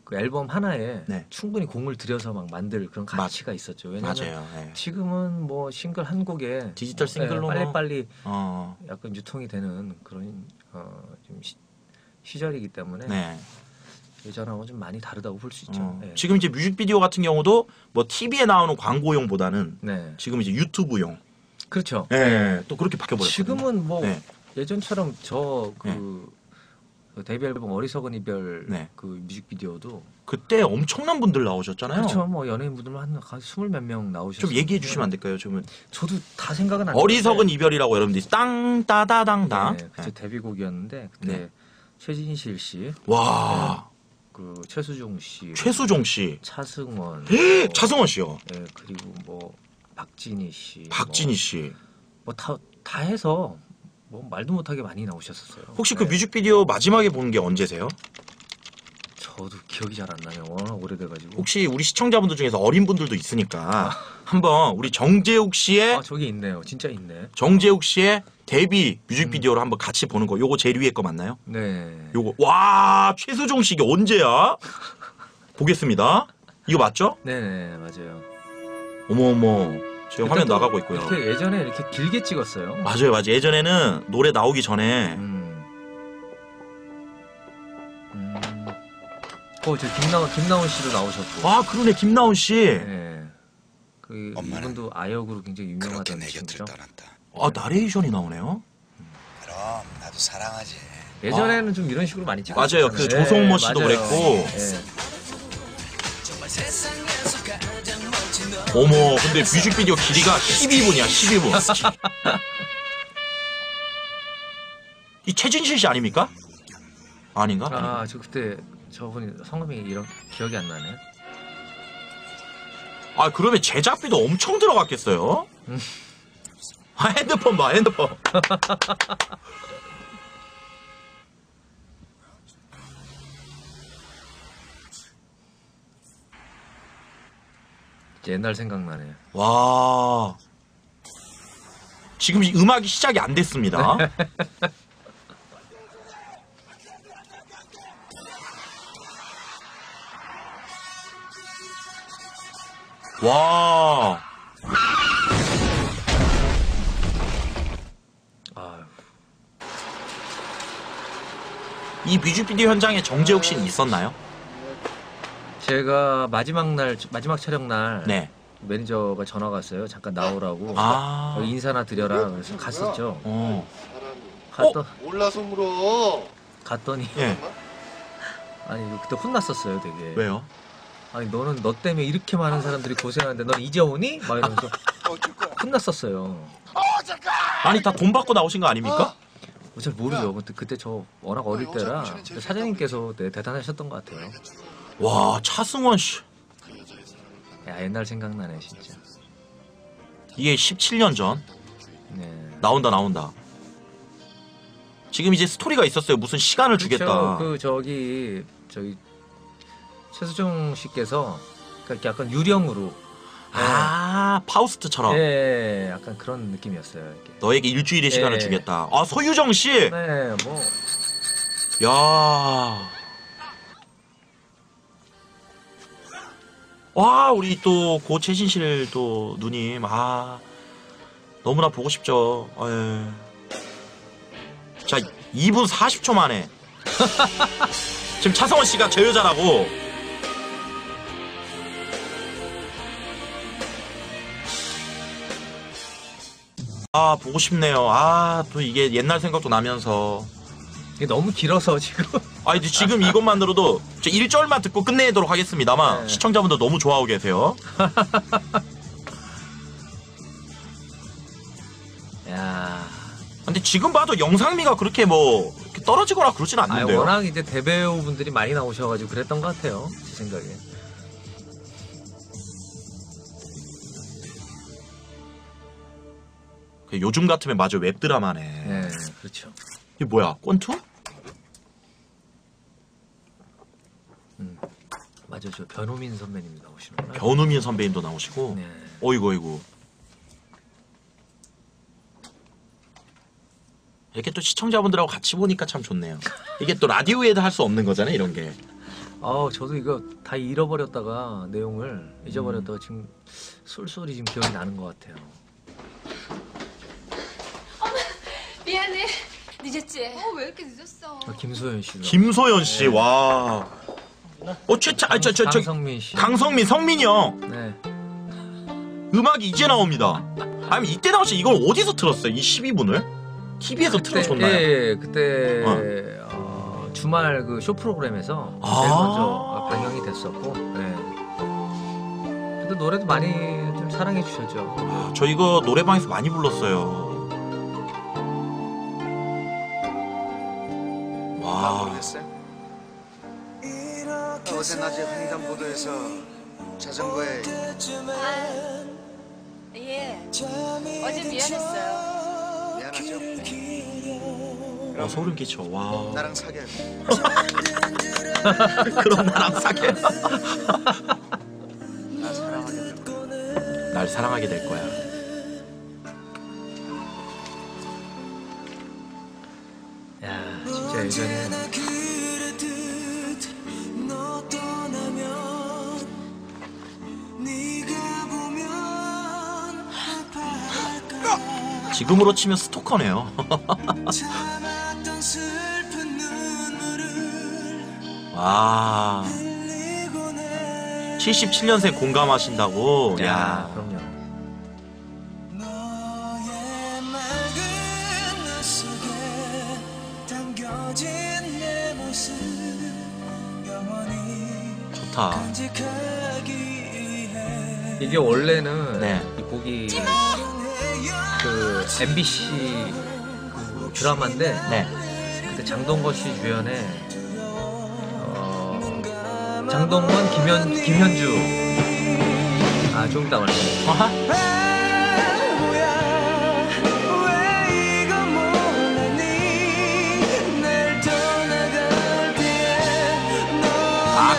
그 앨범 하나에 네. 충분히 공을 들여서 막 만들 그런 가치가 있었죠. 왜냐면 맞아요. 네. 지금은 뭐 싱글 한 곡에 디지털 싱글로 예, 빨리빨리 약간 유통이 되는 그런 좀 시절이기 때문에 네. 예전하고 좀 많이 다르다고 볼 수 있죠. 네. 지금 이제 뮤직비디오 같은 경우도 뭐 TV에 나오는 광고용보다는 네. 지금 이제 유튜브용. 그렇죠. 예. 네. 또 그렇게 바뀌어버렸어요. 지금은 뭐 네. 예전처럼 저 그 데뷔 앨범 어리석은 이별 네. 그 뮤직비디오도 그때 엄청난 분들 나오셨잖아요. 그렇죠. 뭐 연예인분들만 한 20몇 명 나오셨어요. 좀 얘기해 주시면 안 될까요? 지금은 저도 다 생각은 안 나요. 어리석은 이별이라고 여러분들이 땅따다당당. 네. 그때 데뷔곡이었는데 그때 네. 최진실 씨. 와. 네. 그 최수종 씨, 차승원, 차승원 씨요. 네, 그리고 뭐 박진희 씨, 뭐 다 해서 뭐 말도 못하게 많이 나오셨었어요. 혹시 네. 그 뮤직비디오 마지막에 본 게 언제세요? 저도 기억이 잘 안 나요. 워낙 오래돼가지고. 혹시 우리 시청자분들 중에서 어린 분들도 있으니까 한번 우리 정재욱 씨의 아 저기 있네요. 진짜 있네. 정재욱 씨의 데뷔 뮤직비디오를 한번 같이 보는 거. 요거 제일 위에 거 맞나요? 네. 요거. 와, 최수종 씨 이게 언제야? 보겠습니다. 이거 맞죠? 네네, 맞아요. 어머어머. 지금 화면 나가고 있고요. 이렇게 예전에 이렇게 길게 찍었어요. 맞아요, 맞아요. 예전에는 노래 나오기 전에. 저 김나온 씨도 나오셨고. 아, 그러네, 김나온 씨. 네. 그, 이분도 아역으로 굉장히 유명하던 그렇게 내 곁을 떠난다. 아 나레이션이 나오네요. 그럼 나도 사랑하지. 예전에는 좀 이런 식으로 많이 찍었어요. 맞아요. 그 조성모 씨도 맞아요. 그랬고. 어머, 근데 뮤직비디오 길이가 12분이야. 12분. 이 최진실 씨 아닙니까? 아닌가? 아, 저 그때 저분이 성함이 이런 기억이 안 나네. 아, 그러면 제작비도 엄청 들어갔겠어요? 아, 핸드폰 봐, 핸드폰. 옛날 생각나네. 와. 지금 음악이 시작이 안 됐습니다. 와. 이 뮤직비디오 현장에 정재욱 씨는 있었나요? 제가 마지막 촬영 날 네. 매니저가 전화가 왔어요. 잠깐 나오라고 인사나 드려라. 그래서 갔었죠. 몰라서 물어. 갔더니 네. 아니 그때 혼났었어요, 되게. 왜요? 아니 너는 너 때문에 이렇게 많은 사람들이 고생하는데 넌 이제 오니? 막 이러면서 혼났었어요. 아니 다 돈 받고 나오신 거 아닙니까? 잘 모르죠. 그때 저 워낙 어릴 때라 사장님께서 대단하셨던 것 같아요. 와, 차승원 씨. 야, 옛날 생각나네, 진짜. 이게 17년 전. 네. 나온다. 지금 이제 스토리가 있었어요. 무슨 시간을 그렇죠. 주겠다. 그 저기 최수종 씨께서 약간 유령으로. 아, 네. 파우스트처럼. 네, 약간 그런 느낌이었어요. 이렇게. 너에게 일주일의 시간을 주겠다. 아, 소유정 씨. 네, 뭐. 야. 와, 우리 또 고 최진실 또 누님. 아, 너무나 보고 싶죠. 예. 자, 2분 40초 만에. 지금 차성원 씨가 저 여자라고. 아, 보고 싶네요. 아, 또 이게 옛날 생각도 나면서. 이게 너무 길어서 지금. 아, 이제 지금 이것만으로도 1절만 듣고 끝내도록 하겠습니다만, 네. 시청자분들 너무 좋아하고 계세요. 야. 근데 지금 봐도 영상미가 그렇게 뭐 떨어지거나 그러진 않는데요. 아, 워낙 이제 대배우분들이 많이 나오셔가지고 그랬던 것 같아요. 제 생각에. 요즘 같으면 맞아 웹드라마네. 네, 그렇죠. 이게 뭐야? 권투? 맞아, 저 변우민 선배님도 나오시는구나. 변우민 선배님도 나오시고. 네. 어이구, 어이구. 이렇게 또 시청자분들하고 같이 보니까 참 좋네요. 이게 또 라디오에도 할 수 없는 거잖아요, 이런 게. 아, 저도 이거 다 잃어버렸다가 내용을 잊어버렸다가 지금 쏠쏠이 지금 기억이 나는 것 같아요. 미안해. 늦었지? 어, 왜 이렇게 늦었어? 아, 김소연 씨. 김소연 씨, 네. 와. 어, 최차, 아니, 저. 강성민 씨. 강성민, 성민이 형. 네. 음악이 이제 나옵니다. 아니, 이때 당시 이걸 어디서 틀었어요? 이 12분을? TV에서 그때, 틀어줬나요? 예, 그때, 주말 그 쇼 프로그램에서. 아. 제일 먼저 방영이 됐었고, 네. 근데 노래도 많이 좀 사랑해주셨죠. 아, 저 이거 노래방에서 많이 불렀어요. 아, 모르겠어요. 어제 낮에 횡단보도에서 자전거에. 아, 예. 어제 미안했어요. 미안하죠? 네. 그럼 소름 끼쳐. 와. 나랑 사귀어. 그럼 나랑 사귀어. 나 사랑하게 될 거야. 날 사랑하게 될 거야. 예전에 지금으로 치면 스토커네요. 와. 77년생 공감하신다고. 야, 야. 그럼요. 이게 원래는 네. 이 곡이 그 MBC 그 드라마인데 네. 그때 장동건 씨 주연의 장동건 김현주 아 좀 이따 말해요.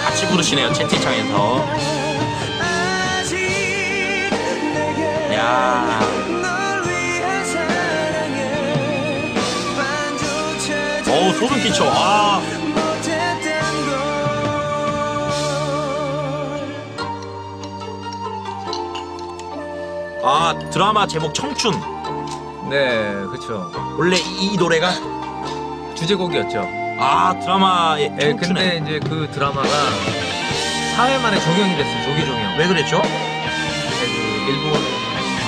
같이 부르시네요, 채팅창에서. 야. 어우, 소름 끼쳐. 아. 아, 드라마 제목 청춘. 네, 그쵸. 원래 이 노래가 주제곡이었죠. 아, 드라마에. 예, 근데 이제 그 드라마가 4회 만에 종영이 됐어요, 조기 종영. 왜 그랬죠? 그 일본.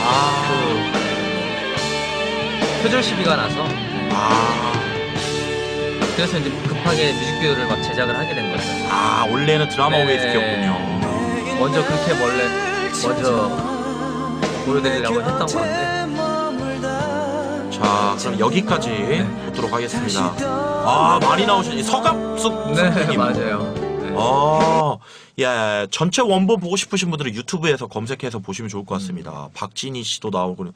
아. 그 표절 시비가 나서. 아. 그래서 이제 급하게 뮤직비디오를 막 제작을 하게 된 거죠. 아, 원래는 드라마 오게 됐었군요. 먼저 그렇게 먼저 보여드리려고 했던 건데. 자, 그럼 여기까지 네. 보도록 하겠습니다. 아, 많이 나오시니 서갑숙 선생님. 네, 맞아요. 네. 아, 야, 전체 원본 보고 싶으신 분들은 유튜브에서 검색해서 보시면 좋을 것 같습니다. 박진희 씨도 나오고.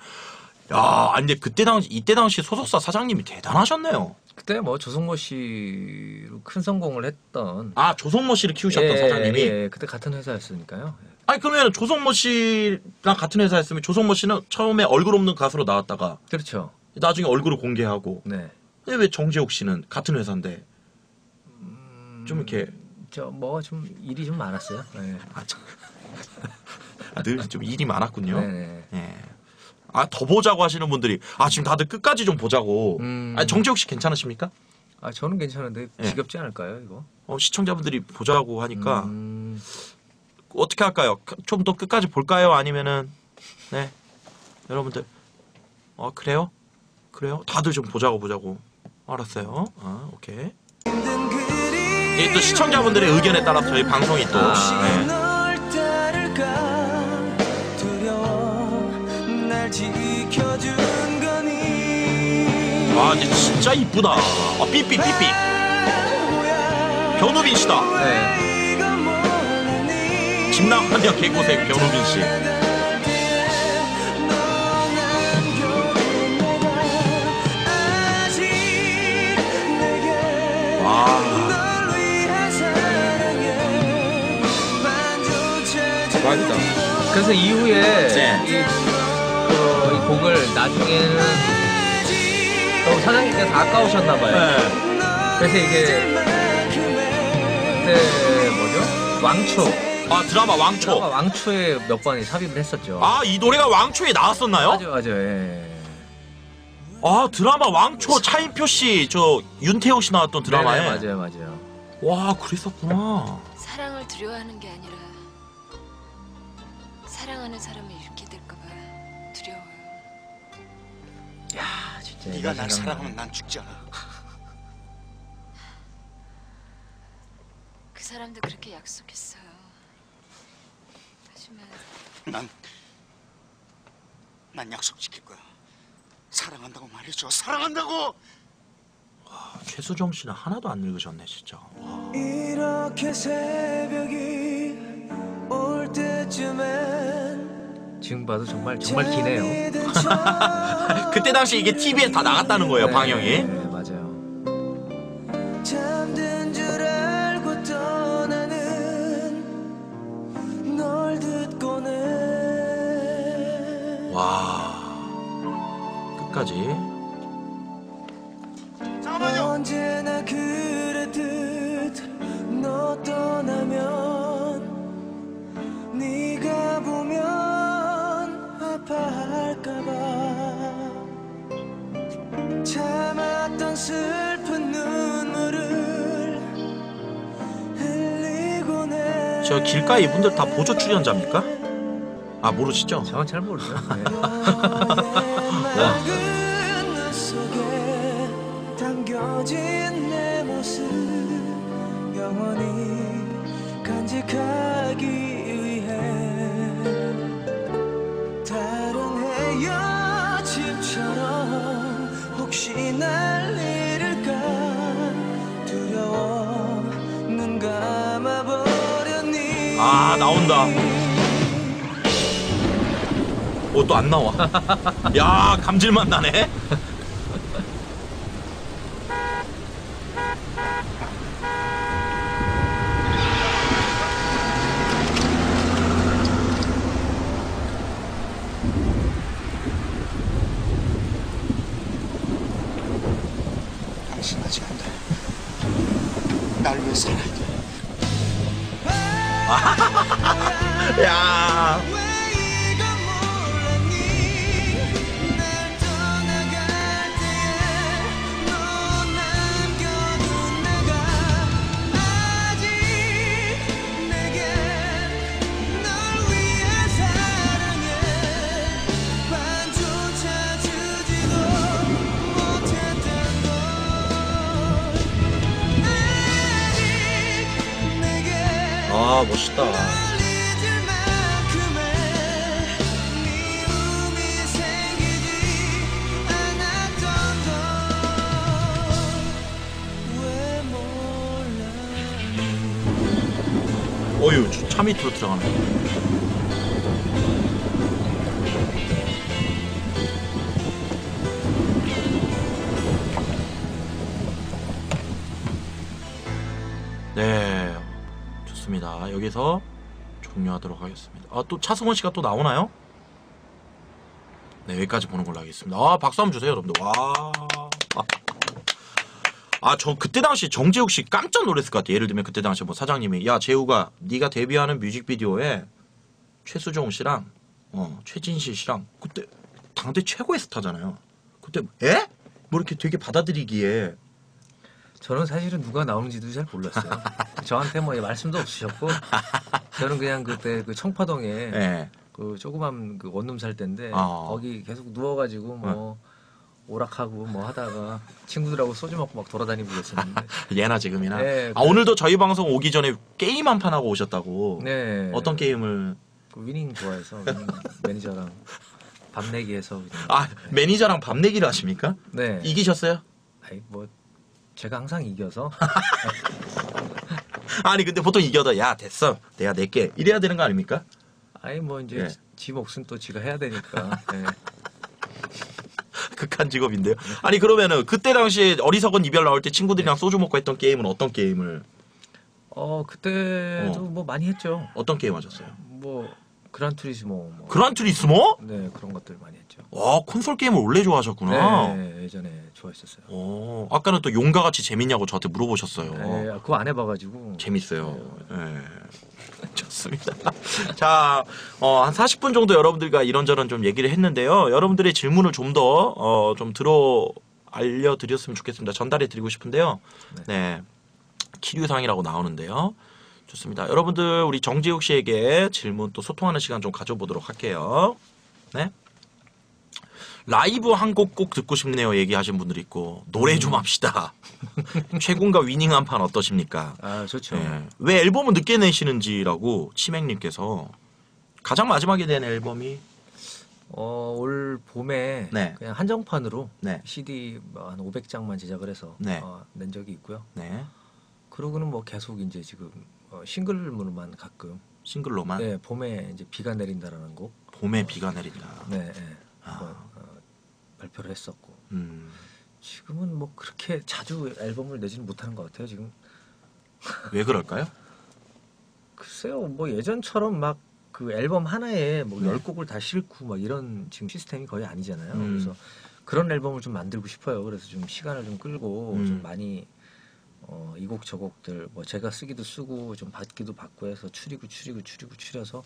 야, 근데 그때 당시 이때 당시 소속사 사장님이 대단하셨네요. 그때 뭐 조성모 씨로 큰 성공을 했던. 아, 조성모 씨를 키우셨던 예, 사장님이. 예, 그때 같은 회사였으니까요. 아니, 그러면 조성모 씨랑 같은 회사였으면 조성모 씨는 처음에 얼굴 없는 가수로 나왔다가. 그렇죠. 나중에 얼굴을 공개하고. 네. 근데 왜 정재욱 씨는 같은 회사인데 좀 이렇게 저 뭐 좀 일이 좀 많았어요. 네. 아, 늘 좀 일이 많았군요. 네네. 예. 아, 더 보자고 하시는 분들이 아 지금 다들 끝까지 좀 보자고. 아니, 정재욱 씨 괜찮으십니까? 아, 저는 괜찮은데 지겹지 예. 않을까요 이거? 시청자분들이 보자고 하니까 어떻게 할까요? 좀 더 끝까지 볼까요? 아니면은 네 여러분들. 그래요? 그래요? 다들 좀 보자고. 알았어요. 오케이. 이게 또 시청자분들의 의견에 따라서 저희 방송이 또 네. 아, 근데 진짜 이쁘다. 아, 삐삐. 변호빈 씨다. 네. 집 나가며 개고생 변호빈 씨. 맞다. 그래서 이후에 네. 이 곡을 나중에는 사장님께서 아까우셨나봐요. 네. 그래서 이게 그때 뭐죠? 왕초. 아 드라마 왕초에 몇 번에 삽입을 했었죠. 아 이 노래가 왕초에 나왔었나요? 맞아. 예. 아 드라마 왕초 차인표 씨 저 윤태혁 씨 나왔던 드라마에. 네네, 맞아요. 와 그랬었구나. 사랑을 두려워하는 게 아니라 사랑하는 사람을 잃게 될까봐 두려워요. 야. 네가 날 사랑하면 난 죽지 않아. 그 사람도 그렇게 약속했어요. 하지만 난 약속 지킬 거야. 사랑한다고 말해줘. 사랑한다고. 와, 최수종 씨는 하나도 안 늙으셨네 진짜. 와. 이렇게 새벽이 올 때쯤엔. 지금 봐도 정말 기네요. 그때 당시 이게 TV에 다 나갔다는 거예요. 네, 방영이. 네, 맞아요. 잠든 줄 알고 떠나는 널 듣고는 와 끝까지. 잠깐만요. 언제나 그랬듯 너 떠나면 네가 보면 아파할까봐 참았던 슬픈 눈물을 흘리고네. 저 길가에 이분들 다 보조 출연자입니까? 아 모르시죠? 저는 잘 모르죠. 네. 맑은 속에 담겨진 내 모습 영원히 간직하기 위해. 혹시 날 잃을까 두려워 눈 감아버렸니. 아 나온다. 오 또 안 나와. 야 감질만 나네. 야. 아, 멋있다. 어휴, 차 밑으로 들어가네. 네, 좋습니다. 여기서 종료하도록 하겠습니다. 아, 또 차승원 씨가 또 나오나요? 네, 여기까지 보는 걸로 하겠습니다. 아, 박수 한번 주세요, 여러분들. 와. 아, 저 그때 당시 정재욱 씨 깜짝 놀랐을 것 같아요. 예를 들면 그때 당시 뭐 사장님이 야 재욱아 네가 데뷔하는 뮤직비디오에 최수종 씨랑 최진실 씨랑 그때 당대 최고의 스타잖아요. 그때 에? 뭐 이렇게 되게 받아들이기에 저는 사실은 누가 나오는지도 잘 몰랐어요. 저한테 뭐 말씀도 없으셨고 저는 그냥 그때 그 청파동에 네. 그 조그만 그 원룸 살 때인데 거기 계속 누워가지고 뭐 오락하고 뭐 하다가 친구들하고 소주 먹고 막 돌아다니고 그랬었는데 예나 지금이나. 네, 아 오늘도 저희 방송 오기 전에 게임 한 판 하고 오셨다고. 네. 어떤 게임을? 그 위닝 좋아해서 위닝 매니저랑 밥 내기해서. 아 네. 매니저랑 밥 내기를 하십니까? 네. 이기셨어요? 아니 뭐 제가 항상 이겨서. 아니 근데 보통 이겨도 야 됐어 내가 낼게 이래야 되는 거 아닙니까? 아니 뭐 이제 네. 지 목숨 또 지가 해야 되니까. 네. 극한 직업인데요. 아니 그러면은 그때 당시에 어리석은 이별 나올 때 친구들이랑 네. 소주 먹고 했던 게임은 어떤 게임을? 그때도 뭐 많이 했죠. 어떤 게임 하셨어요? 뭐 그란투리스모. 뭐. 그란투리스모? 네 그런 것들 많이 했죠. 와 콘솔 게임을 원래 좋아하셨구나. 네 예전에 좋아했었어요. 오, 아까는 또 용과 같이 재밌냐고 저한테 물어보셨어요. 네 그거 안 해봐가지고. 재밌어요. 네. 네. 좋습니다. 자, 한 40분 정도 여러분들과 이런저런 좀 얘기를 했는데요. 여러분들의 질문을 좀 더 좀 들어 알려드렸으면 좋겠습니다. 전달해드리고 싶은데요. 네, 기류상이라고 나오는데요. 좋습니다. 여러분들 우리 정재욱 씨에게 질문 또 소통하는 시간 좀 가져보도록 할게요. 네. 라이브 한 곡 꼭 듣고 싶네요 얘기하신 분들 있고 노래 좀 합시다. 최군과 위닝 한 판 어떠십니까? 아 좋죠. 네. 왜 앨범을 늦게 내시는지라고 치맥님께서 가장 마지막에 낸 앨범이 올 봄에 네. 그냥 한정판으로 네. CD 한 500장만 제작을 해서 네. 낸 적이 있고요. 네. 그러고는 뭐 계속 이제 지금 싱글로만 가끔 싱글로만. 네 봄에 이제 비가 내린다라는 곡. 봄에 비가 내린다. 네. 네. 아. 발표를 했었고 지금은 뭐 그렇게 자주 앨범을 내지는 못하는 것 같아요 지금. 왜 그럴까요? 글쎄요 뭐 예전처럼 막 그 앨범 하나에 뭐 10곡을 다 싣고 막 이런 지금 시스템이 거의 아니잖아요. 그래서 그런 앨범을 좀 만들고 싶어요. 그래서 좀 시간을 좀 끌고 좀 많이 이 곡 저 곡들 뭐 제가 쓰기도 쓰고 좀 받기도 받고 해서 추려서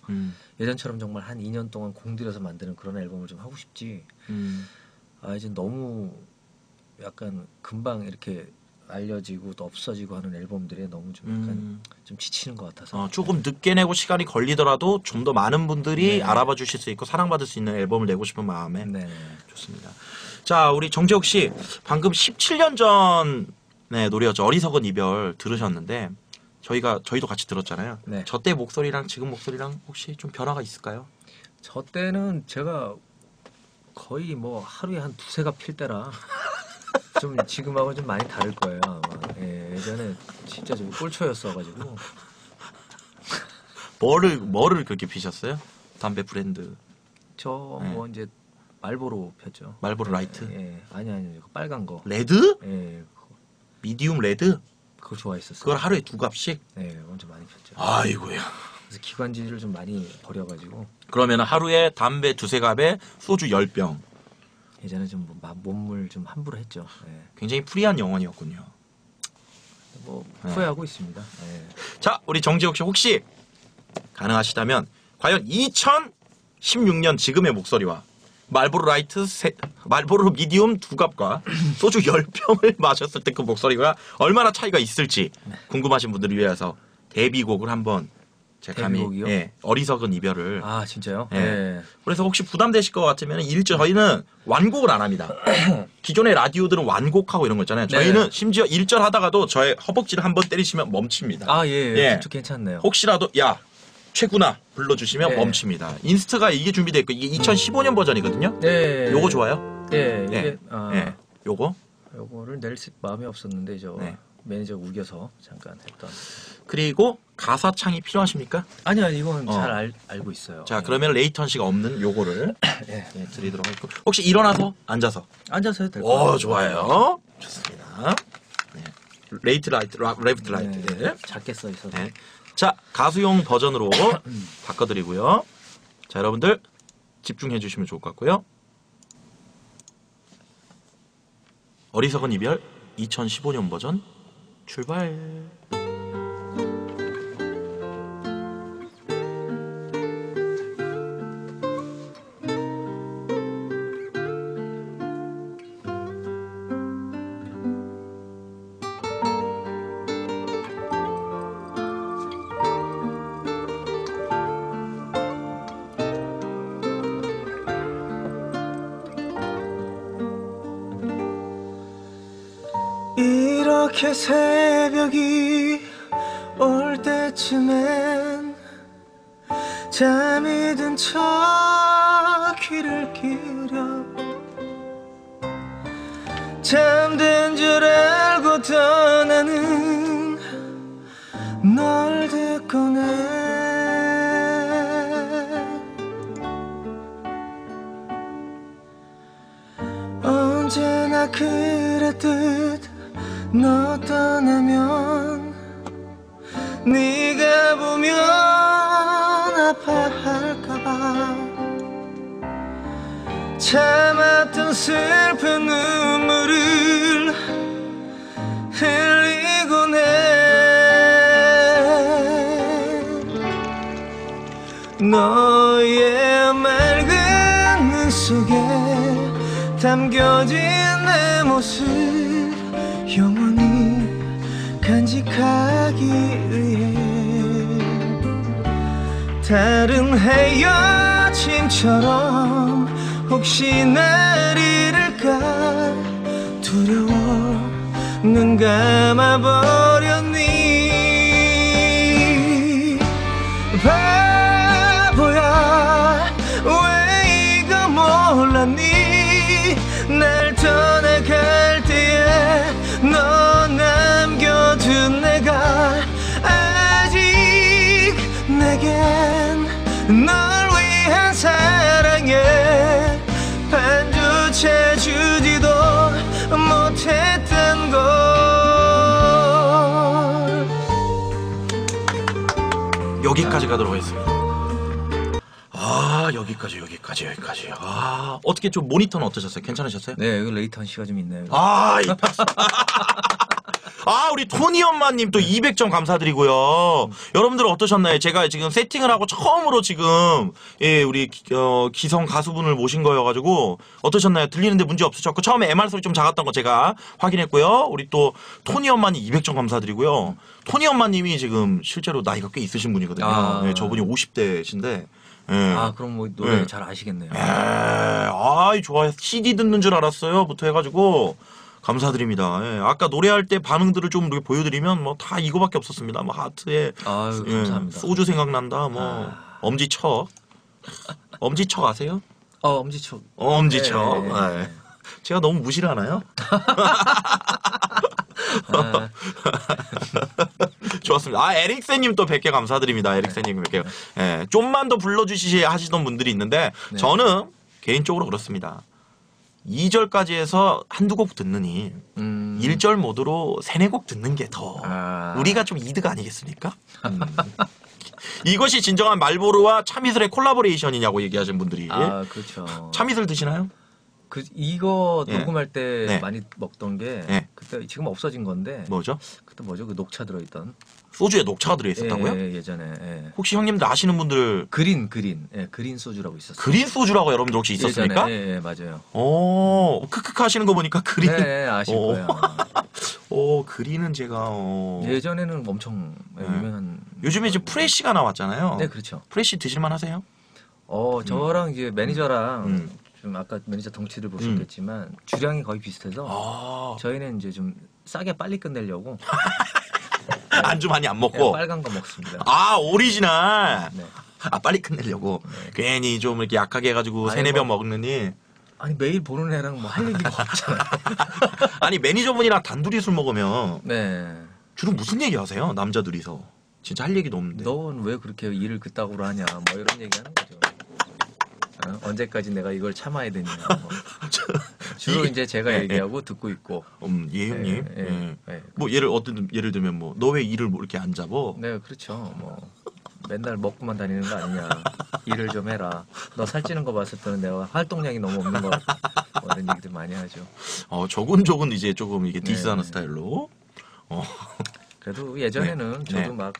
예전처럼 정말 한 2년 동안 공들여서 만드는 그런 앨범을 좀 하고 싶지. 아 이제 너무 약간 금방 이렇게 알려지고 또 없어지고 하는 앨범들이 너무 좀 약간 좀 지치는 것 같아서. 조금 늦게 내고 시간이 걸리더라도 좀 더 많은 분들이 네. 알아봐 주실 수 있고 사랑받을 수 있는 앨범을 내고 싶은 마음에. 네. 좋습니다. 자 우리 정재욱 씨 방금 17년 전 네 노래였죠. 어리석은 이별 들으셨는데 저희도 같이 들었잖아요. 네. 저 때 목소리랑 지금 목소리랑 혹시 좀 변화가 있을까요? 저 때는 제가 거의 뭐 하루에 한 2-3가 필 때라 좀 지금하고 좀 많이 다를 거예요. 아마. 예, 예전에 진짜 좀 꼴초였어가지고. 뭐를 그렇게 피셨어요? 담배 브랜드? 저 뭐 네. 이제 말보로 폈죠. 말보로 라이트? 예, 아니 빨간 거. 레드? 예. 미디움 레드? 그거 좋아했었어요. 그걸 하루에 2갑씩? 네, 엄청 많이 폈죠. 아이고야. 그래서 기관지를 좀 많이 버려가지고. 그러면 하루에 담배 2-3갑에 소주 10병. 예전에 좀 몸을 좀 함부로 했죠. 네. 굉장히 프리한 영혼이었군요. 뭐 후회하고 있습니다. 네. 자, 우리 정재욱 씨 혹시 가능하시다면 과연 2016년 지금의 목소리와 말보로 라이트 말보로 미디움 2갑과 소주 10병을 마셨을 때 그 목소리가 얼마나 차이가 있을지 궁금하신 분들을 위해서 데뷔곡을 한번 제 감히 예, 어리석은 이별을. 아 진짜요? 예. 네. 그래서 혹시 부담되실 것 같으면 저희는 완곡을 안 합니다. 기존의 라디오들은 완곡하고 이런 거 있잖아요. 저희는 네. 심지어 1절 하다가도 저의 허벅지를 한번 때리시면 멈춥니다. 아 예. 괜찮네요. 혹시라도 야 최구나 불러주시면 네. 멈춥니다. 인스트가 이게 준비되어 있고 이게 2015년 버전이거든요. 네. 요거 좋아요? 네. 네. 이게, 네. 요거를 낼 마음이 없었는데 저 네. 매니저 우겨서 잠깐 했던. 그리고 가사 창이 필요하십니까? 아니요, 이건 잘 알고 있어요. 자, 그러면 레이턴시가 없는 요거를 네. 네, 드리도록 하겠고 혹시 일어나서 앉아서 해도 될까요? 오, 좋아요. 좋습니다. 네. 레프트 라이트. 네. 작게 써 있어서. 네. 자, 가수용 버전으로 바꿔드리고요. 자, 여러분들 집중해 주시면 좋을 것 같고요. 어리석은 이별 2015년 버전 출발. 이렇게 새벽이 올 때쯤엔 잠이 든 척 귀를 기울여 잠든 줄 알고 떠나는 널 듣고는 언제나 그랬듯 너 떠나면 네가 보면 아파할까봐 참았던 슬픈 눈물을 흘리곤 해. 너의 맑은 눈 속에 담겨진 내 모습 영원히 간직하기 위해 다른 헤어짐처럼 혹시 날 잃을까 두려워 눈 감아버렸니. 바보야 왜 이거 몰랐니. 날 떠나갈 때에 너 남겨둔 내가 아직 내겐 널 위한 사랑에 반조차 주지도 못했던 걸. 여기까지 가도록 하겠습니다. 아 여기까지 아 어떻게 좀 모니터는 어떠셨어요? 괜찮으셨어요? 네 여기 레이턴 씨가 좀 있네요. 아, 이 박수. 아 우리 토니 엄마님 또 200점 감사드리고요. 여러분들 어떠셨나요? 제가 지금 세팅을 하고 처음으로 지금 예 우리 기성 가수분을 모신 거여가지고 어떠셨나요? 들리는데 문제 없으셨고 처음에 MR 소리 좀 작았던 거 제가 확인했고요. 우리 또 토니 엄마님 200점 감사드리고요. 토니 엄마님이 지금 실제로 나이가 꽤 있으신 분이거든요. 아. 네, 저분이 50대신데. 예. 아 그럼 뭐 노래 예. 잘 아시겠네요. 예. 아이 좋아요. CD 듣는 줄 알았어요.부터 해가지고 감사드립니다. 예. 아까 노래할 때 반응들을 좀 이렇게 보여드리면 뭐 다 이거밖에 없었습니다. 뭐 하트에 아유, 예. 감사합니다. 소주 생각난다. 뭐 아... 엄지척 엄지척 아세요? 어 엄지척. 어, 엄지척. 예, 예, 예. 예. 제가 너무 무시를 하나요? 아. 좋았습니다. 아 에릭센님 또 100개 감사드립니다. 에릭센님 100개. 예, 좀만 더 불러주시지 하시던 분들이 있는데 네. 저는 개인적으로 그렇습니다. 2절까지 해서 한두 곡 듣느니 1절 모드로 3-4곡 듣는 게 더 아. 우리가 좀 이득 아니겠습니까? 이것이 진정한 말보로와 차미슬의 콜라보레이션이냐고 얘기하신 분들이 아 그렇죠. 차미슬 드시나요? 그 이거 예. 녹음할 때 네. 많이 먹던 게 예. 그때 지금 없어진 건데 뭐죠? 그때 뭐죠? 그 녹차 들어있던 소주에 녹차가 들어있었다고요? 예, 예전에 예. 혹시 형님들 아시는 분들 그린 예, 그린 소주라고 있었어요. 그린 소주라고 여러분들 혹시 있었습니까? 예전에, 예, 예 맞아요. 오 크크크 하시는 거 보니까 그린 네, 예, 아실 오. 거예요. 오 그린은 제가 오. 예전에는 엄청 예. 유명한 요즘에 이제 프레쉬가 나왔잖아요. 네 그렇죠. 프레쉬 드실만 하세요? 저랑 이제 매니저랑 좀 아까 매니저 덩치를 보셨겠지만 주량이 거의 비슷해서 저희는 이제 좀 싸게 빨리 끝내려고 안주 많이 안 먹고 빨간 거 먹습니다. 아 오리지널. 네. 아 빨리 끝내려고 네. 괜히 좀 이렇게 약하게 해가지고 3-4병 먹느니 아니 매일 보는 애랑 뭐 할 얘기가 없잖아요. 아니 매니저분이랑 단둘이 술 먹으면 네. 주로 무슨 얘기 하세요? 남자 둘이서 진짜 할 얘기도 없는데 넌 왜 그렇게 일을 그따구로 하냐 뭐 이런 얘기 하는 거죠. 언제까지 내가 이걸 참아야 되냐. 뭐. 주로 이제 제가 예, 얘기하고 예. 듣고 있고. 예 형님. 예, 예. 예. 뭐 예를 들면 뭐 너 왜 일을 뭐 이렇게 안 잡어? 네 그렇죠. 뭐 맨날 먹고만 다니는 거 아니냐. 일을 좀 해라. 너 살찌는 거 봤을 때는 내가 활동량이 너무 없는 거 같아. 뭐 이런 얘기들 많이 하죠. 조곤조곤 이제 조금 이게 디스하는 네. 스타일로. 그래도 예전에는 네. 저도 네. 막.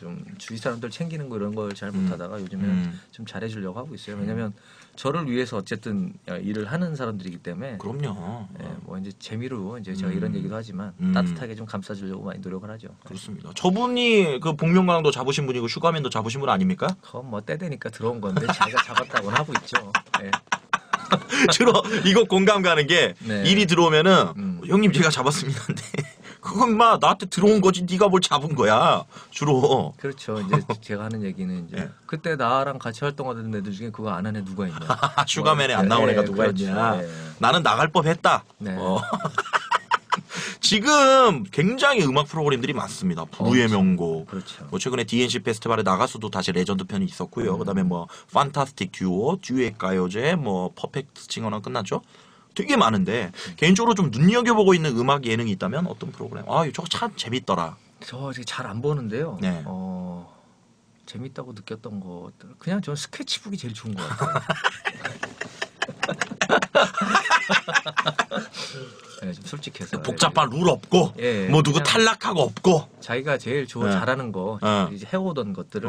좀 주위 사람들 챙기는 거 이런 걸 잘 못하다가 요즘엔 좀 잘해주려고 하고 있어요. 왜냐면 저를 위해서 어쨌든 일을 하는 사람들이기 때문에. 그럼요. 예, 뭐 이제 재미로 이제 제가 이런 얘기도 하지만 따뜻하게 좀 감싸주려고 많이 노력을 하죠. 그렇습니다. 저분이 그 복면가왕도 잡으신 분이고 슈가맨도 잡으신 분 아닙니까? 그건 뭐 때 되니까 들어온 건데 자기가 잡았다고는 하고 있죠. 예. 주로 이거 공감 가는 게 네. 일이 들어오면은 형님 제가 잡았습니다. 근데 그건 막 나한테 들어온 거지 네가 뭘 잡은 거야 주로. 그렇죠. 이제 제가 하는 얘기는 이제 네. 그때 나랑 같이 활동하던 애들 중에 그거 안 한 애 누가 있냐. 슈가맨에 안 나온 애가 누가 있냐. 네. 나는 나갈 법했다. 네. 지금 굉장히 음악 프로그램들이 많습니다. 부의 명곡. 그렇죠. 뭐 최근에 D&C 페스티벌에 나가서도 다시 레전드 편이 있었고요. 그다음에 뭐 판타스틱 듀오, 듀엣 가요제, 뭐 퍼펙트 싱어는 끝났죠. 되게 많은데 개인적으로 좀 눈여겨보고 있는 음악 예능이 있다면 어떤 프로그램? 아, 저거 참 재밌더라. 저 잘 안 보는데요. 네. 재밌다고 느꼈던 것들 그냥 저는 스케치북이 제일 좋은 것 같아요. 네, 좀 솔직해서 복잡한 룰 없고 예, 뭐 누구 탈락하고 없고 자기가 제일 예. 잘하는 거 이제 해오던 것들을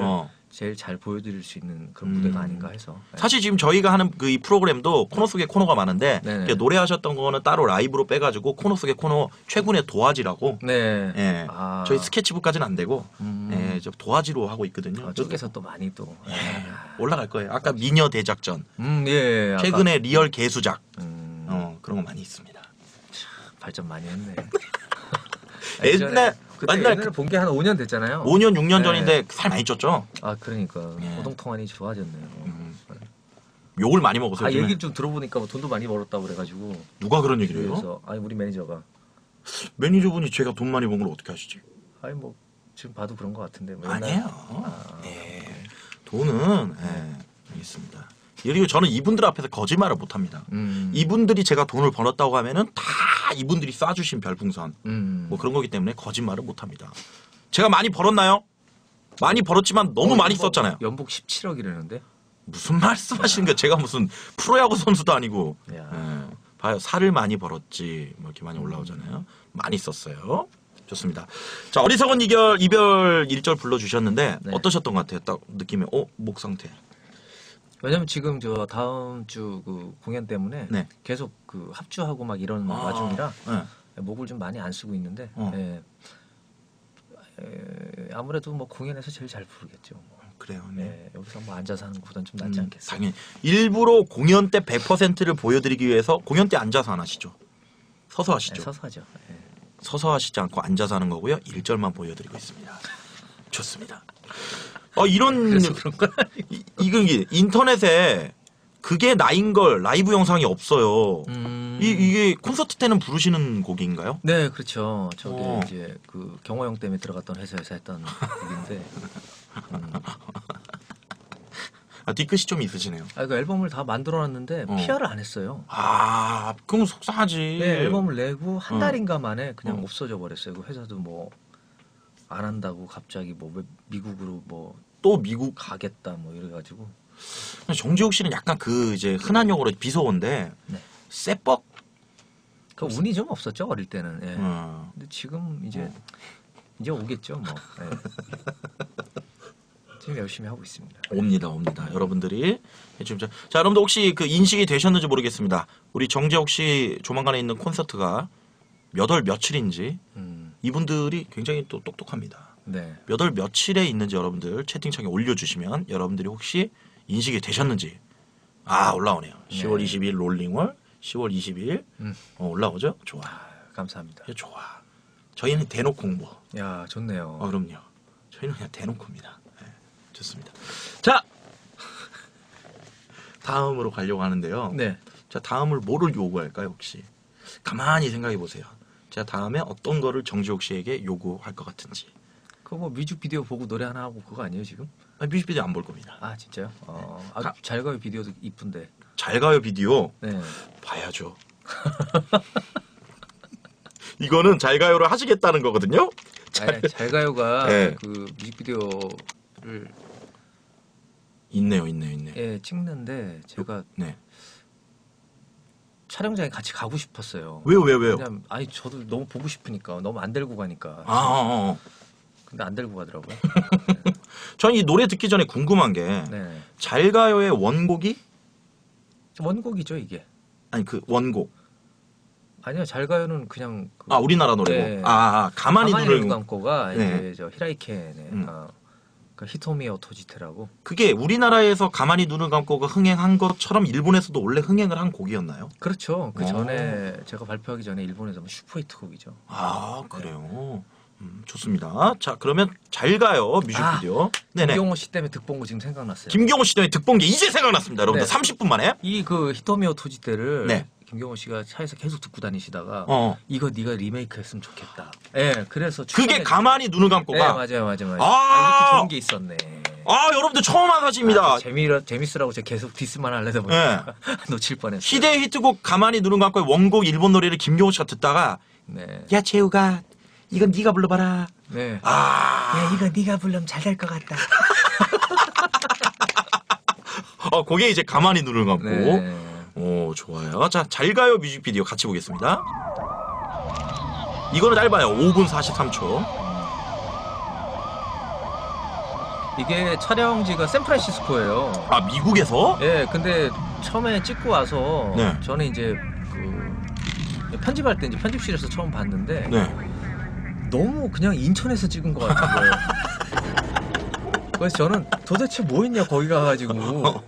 제일 잘 보여드릴 수 있는 그런 무대가 아닌가 해서 사실 지금 저희가 하는 그 이 프로그램도 코너 속에 코너가 많은데 노래하셨던 거는 따로 라이브로 빼가지고 코너 속에 코너 최근에 도화지라고 네. 예. 아. 저희 스케치북까지는 안 되고 예, 저 도화지로 하고 있거든요. 아, 쪽에서 또 많이 또 예. 올라갈 거예요. 아까 미녀 대작전 예, 예. 최근에 아까. 리얼 개수작 그런 거 많이 있습니다. 발전 많이 했네. 옛날에 본 게 한 5년 됐잖아요. 5년 6년 네. 전인데 살 많이 쪘죠. 아 그러니까 호동통안이 예. 좋아졌네요. 욕을 많이 먹었어요. 아 얘기를 좀 들어보니까 뭐 돈도 많이 벌었다고 그래가지고. 누가 그런 얘기를 해요? 아니 우리 매니저가. 매니저분이 제가 돈 많이 번 걸 어떻게 아시지? 아니 뭐 지금 봐도 그런 것 같은데. 뭐 아니에요. 아, 예. 돈은 예. 알겠습니다. 그리고 저는 이분들 앞에서 거짓말을 못합니다. 이분들이 제가 돈을 벌었다고 하면은 다 이분들이 쏴주신 별풍선 뭐 그런 거기 때문에 거짓말을 못합니다. 제가 많이 벌었나요? 많이 벌었지만 너무 많이 썼잖아요. 연봉 17억이라는데? 무슨 말씀하시는 거예요? 제가 무슨 프로야구 선수도 아니고. 예, 봐요. 살을 많이 벌었지. 뭐 이렇게 많이 올라오잖아요. 많이 썼어요. 좋습니다. 자 어리석은 이별 1절 불러주셨는데 네. 어떠셨던 것 같아요? 딱 느낌에 목 상태. 왜냐면 지금 저 다음 주 그 공연 때문에 네. 계속 그 합주하고 막 이런 와중이라 네. 목을 좀 많이 안 쓰고 있는데 예. 아무래도 뭐 공연에서 제일 잘 부르겠죠. 뭐. 그래요. 네. 예. 여기서 뭐 앉아서 하는 것보단 좀 낫지 않겠어요? 당연히. 일부러 공연 때 100%를 보여드리기 위해서 공연 때 앉아서 안 하시죠? 서서 하시죠? 네, 서서 하죠. 예. 서서 하시지 않고 앉아서 하는 거고요. 1절만 보여드리고 있습니다. 좋습니다. 이런 이게 인터넷에 그게 나인 걸 라이브 영상이 없어요. 이게 콘서트 때는 부르시는 곡인가요? 네, 그렇죠. 저게 이제 그 경호 형 때문에 들어갔던 회사에서 했던 곡인데. 뒤끝이 좀 있으시네요. 그 앨범을 다 만들어놨는데 PR을 안 했어요. 아, 그럼 속상하지. 네, 앨범을 내고 한 달인가 만에 그냥 없어져 버렸어요. 그 회사도 뭐. 안 한다고 갑자기 뭐 미국으로 뭐 또 미국 가겠다 뭐 이래가지고 정재욱 씨는 약간 그 이제 흔한 용어로 비속어인데 쎄뻑 그 운이 좀 없었죠 어릴 때는. 예. 근데 지금 이제 오겠죠 뭐. 예. 지금 열심히 하고 있습니다. 옵니다. 여러분들이 지금 자 여러분들 혹시 그 인식이 되셨는지 모르겠습니다. 우리 정재욱 씨 조만간에 있는 콘서트가 몇 월 며칠인지. 이분들이 굉장히 또 똑똑합니다. 네. 몇 월 며칠에 있는지 여러분들 채팅창에 올려주시면 여러분들이 혹시 인식이 되셨는지 올라오네요. 네. 10월 22일 롤링월 10월 22일 올라오죠? 좋아. 감사합니다. 좋아. 저희는 대놓고 공부. 야 좋네요. 그럼요. 저희는 그냥 대놓고입니다. 네, 좋습니다. 자 다음으로 가려고 하는데요. 네. 자 다음을 뭐를 요구할까요 혹시? 가만히 생각해 보세요. 제가 다음에 어떤 거를 정재욱 씨에게 요구할 것 같은지. 그거 뭐 뮤직비디오 보고 노래 하나 하고 그거 아니에요 지금? 아니, 뮤직비디오 안 볼 겁니다. 아 진짜요? 잘가요 비디오도 이쁜데. 잘가요 비디오? 네. 봐야죠. 이거는 잘가요를 하시겠다는 거거든요. 잘가요가 네. 그 뮤직비디오를 있네요. 예, 찍는데 제가 네. 촬영장에 같이 가고 싶었어요. 왜요? 그냥 아니 저도 너무 보고 싶으니까 너무 안 들고 가니까. 근데 안 들고 가더라고요. 네. 전 이 노래 듣기 전에 궁금한 게 잘가요의 원곡이? 원곡이죠 이게. 아니 그 원곡. 아니요 잘가요는 그냥. 그 우리나라 노래고. 가만히 눈을 감고가 이제 저 히라이켄의 히토미 오토지테라고. 그게 우리나라에서 가만히 눈을 감고가 흥행한 것처럼 일본에서도 원래 흥행을 한 곡이었나요? 그렇죠. 그 전에 제가 발표하기 전에 일본에서 슈퍼히트 곡이죠. 아 그래요. 좋습니다. 자 그러면 잘 가요 뮤직비디오. 아, 네네. 김경호 씨 때문에 득본 거 지금 생각났어요. 김경호 씨 때문에 득본 게 이제 생각났습니다. 여러분들 네. 30분 만에 이 그 히토미 오토지테를 네. 김경호 씨가 차에서 계속 듣고 다니시다가 이거 네가 리메이크했으면 좋겠다. 예, 네, 그래서 그게 가만히 눈을 감고가. 네, 맞아요. 아, 이렇게 좋은 게 있었네. 아, 여러분들 처음 한 사실입니다. 아, 재밌으라고 제가 계속 디스만 하려다 보니까 네. 놓칠 뻔했어요. 시대의 히트곡 가만히 눈을 감고의 원곡 일본 노래를 김경호 씨가 듣다가 네. 야 재우가 이건 네가 불러봐라. 네. 아, 야 이거 네가 불러면 잘 될 것 같다. 그게 이제 가만히 눈을 감고. 네. 오 좋아요. 자, 잘가요 뮤직비디오 같이 보겠습니다. 이거는 짧아요. 5분 43초. 이게 촬영지가 샌프란시스코예요. 아 미국에서? 예. 근데 처음에 찍고 와서 네. 저는 이제 그 편집할 때 이제 편집실에서 처음 봤는데 네. 너무 그냥 인천에서 찍은 것 같은데. 그래서 저는 도대체 뭐 했냐 거기 가가지고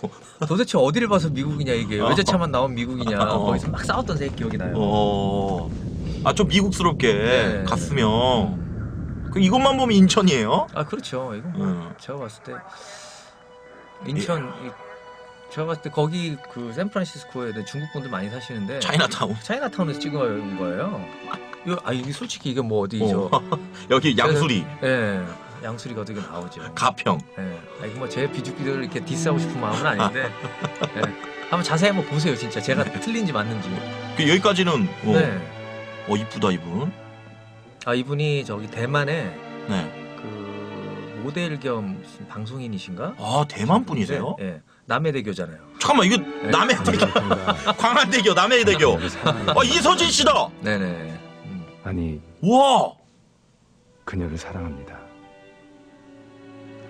도대체 어디를 봐서 미국이냐 이게 외제차만 나온 미국이냐 거기서 막 싸웠던 새 기억이 나요. 아 좀 미국스럽게 네. 갔으면 그 이것만 보면 인천이에요? 아 그렇죠. 이거 제가 봤을 때 인천 예. 제가 봤을 때 거기 그 샌프란시스코에 중국 분들 많이 사시는데 차이나타운에서 찍은 거예요. 아 이게 솔직히 이게 뭐 어디죠? 여기 양수리. 예. 네. 양수리가 어떻게 나오죠? 가평. 예. 아니, 뭐 제 비주비를 이렇게 디스하고 싶은 마음은 아닌데. 예. 한번 자세히 한번 보세요, 진짜. 제가 네. 틀린지 맞는지. 여기까지는. 네. 이쁘다 이분. 아 이분이 저기 대만에. 네. 그 모델 겸 방송인이신가? 아 대만 분이세요? 예. 네. 남해대교잖아요. 잠깐만 이거 네. 남해대교. 광안대교, 남해대교. 아 이서진 씨다. 네네. 아니. 우와. 그녀를 사랑합니다.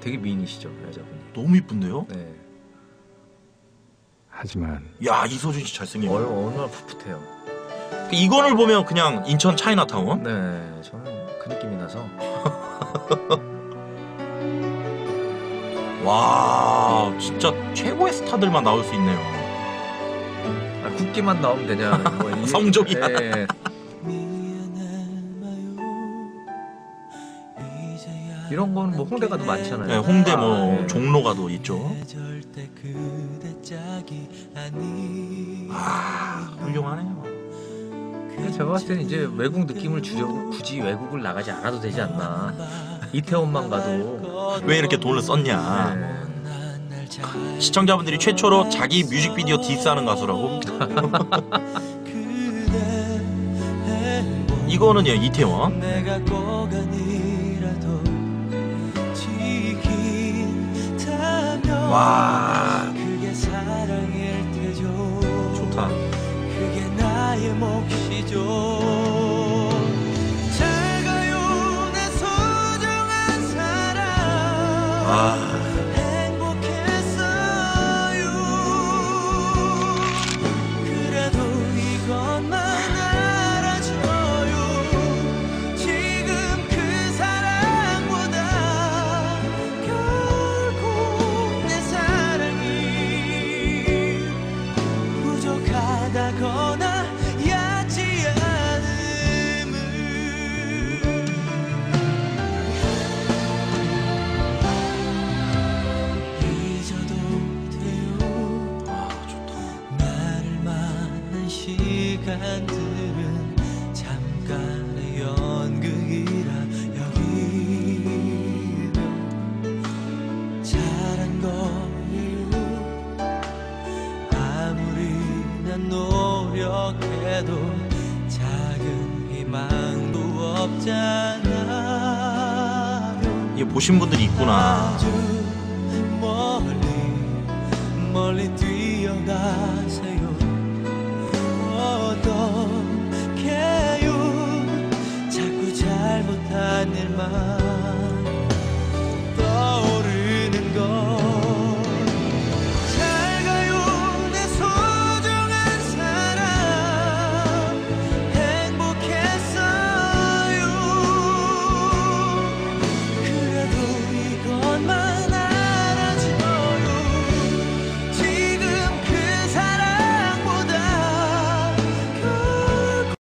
되게 미인이시죠, 여자분이. 너무 이쁜데요? 네. 하지만 야, 이서준 씨 잘생긴 거예요. 얼마나 풋풋해요. 이거를 보면 그냥 인천 차이나타운? 네, 저는 그 느낌이 나서. 와, 진짜 최고의 스타들만 나올 수 있네요. 아, 국기만 나오면 되냐. 뭐, 성적이야. 네. 이런 거는 뭐 홍대 가도 많잖아요. 네, 홍대 뭐 종로 가도 있죠. 아, 훌륭하네요. 근데 제가 봤을 때는 이제 외국 느낌을 주려고 굳이 외국을 나가지 않아도 되지 않나. 이태원만 가도 왜 이렇게 돈을 썼냐. 네. 시청자분들이 최초로 자기 뮤직비디오 디스하는 가수라고. 이거는 예, 이태원. 와 그게 사랑일 테죠. 좋다. 그게 나의 몫이죠. 잘 가요 내 소중한 사랑. 행복했어요. 그래도 이것만 알아줘요. 지금 그 사랑보다 가거나 야지 않음을. 잊어도 돼요. 아, 좋다. 나를 만난 시간들은 잠깐의 연극이라 여기면 잘한 거예요. 아무리 노력해도 작은 희망도 없잖아요. 이게 보신 분들이 있구나.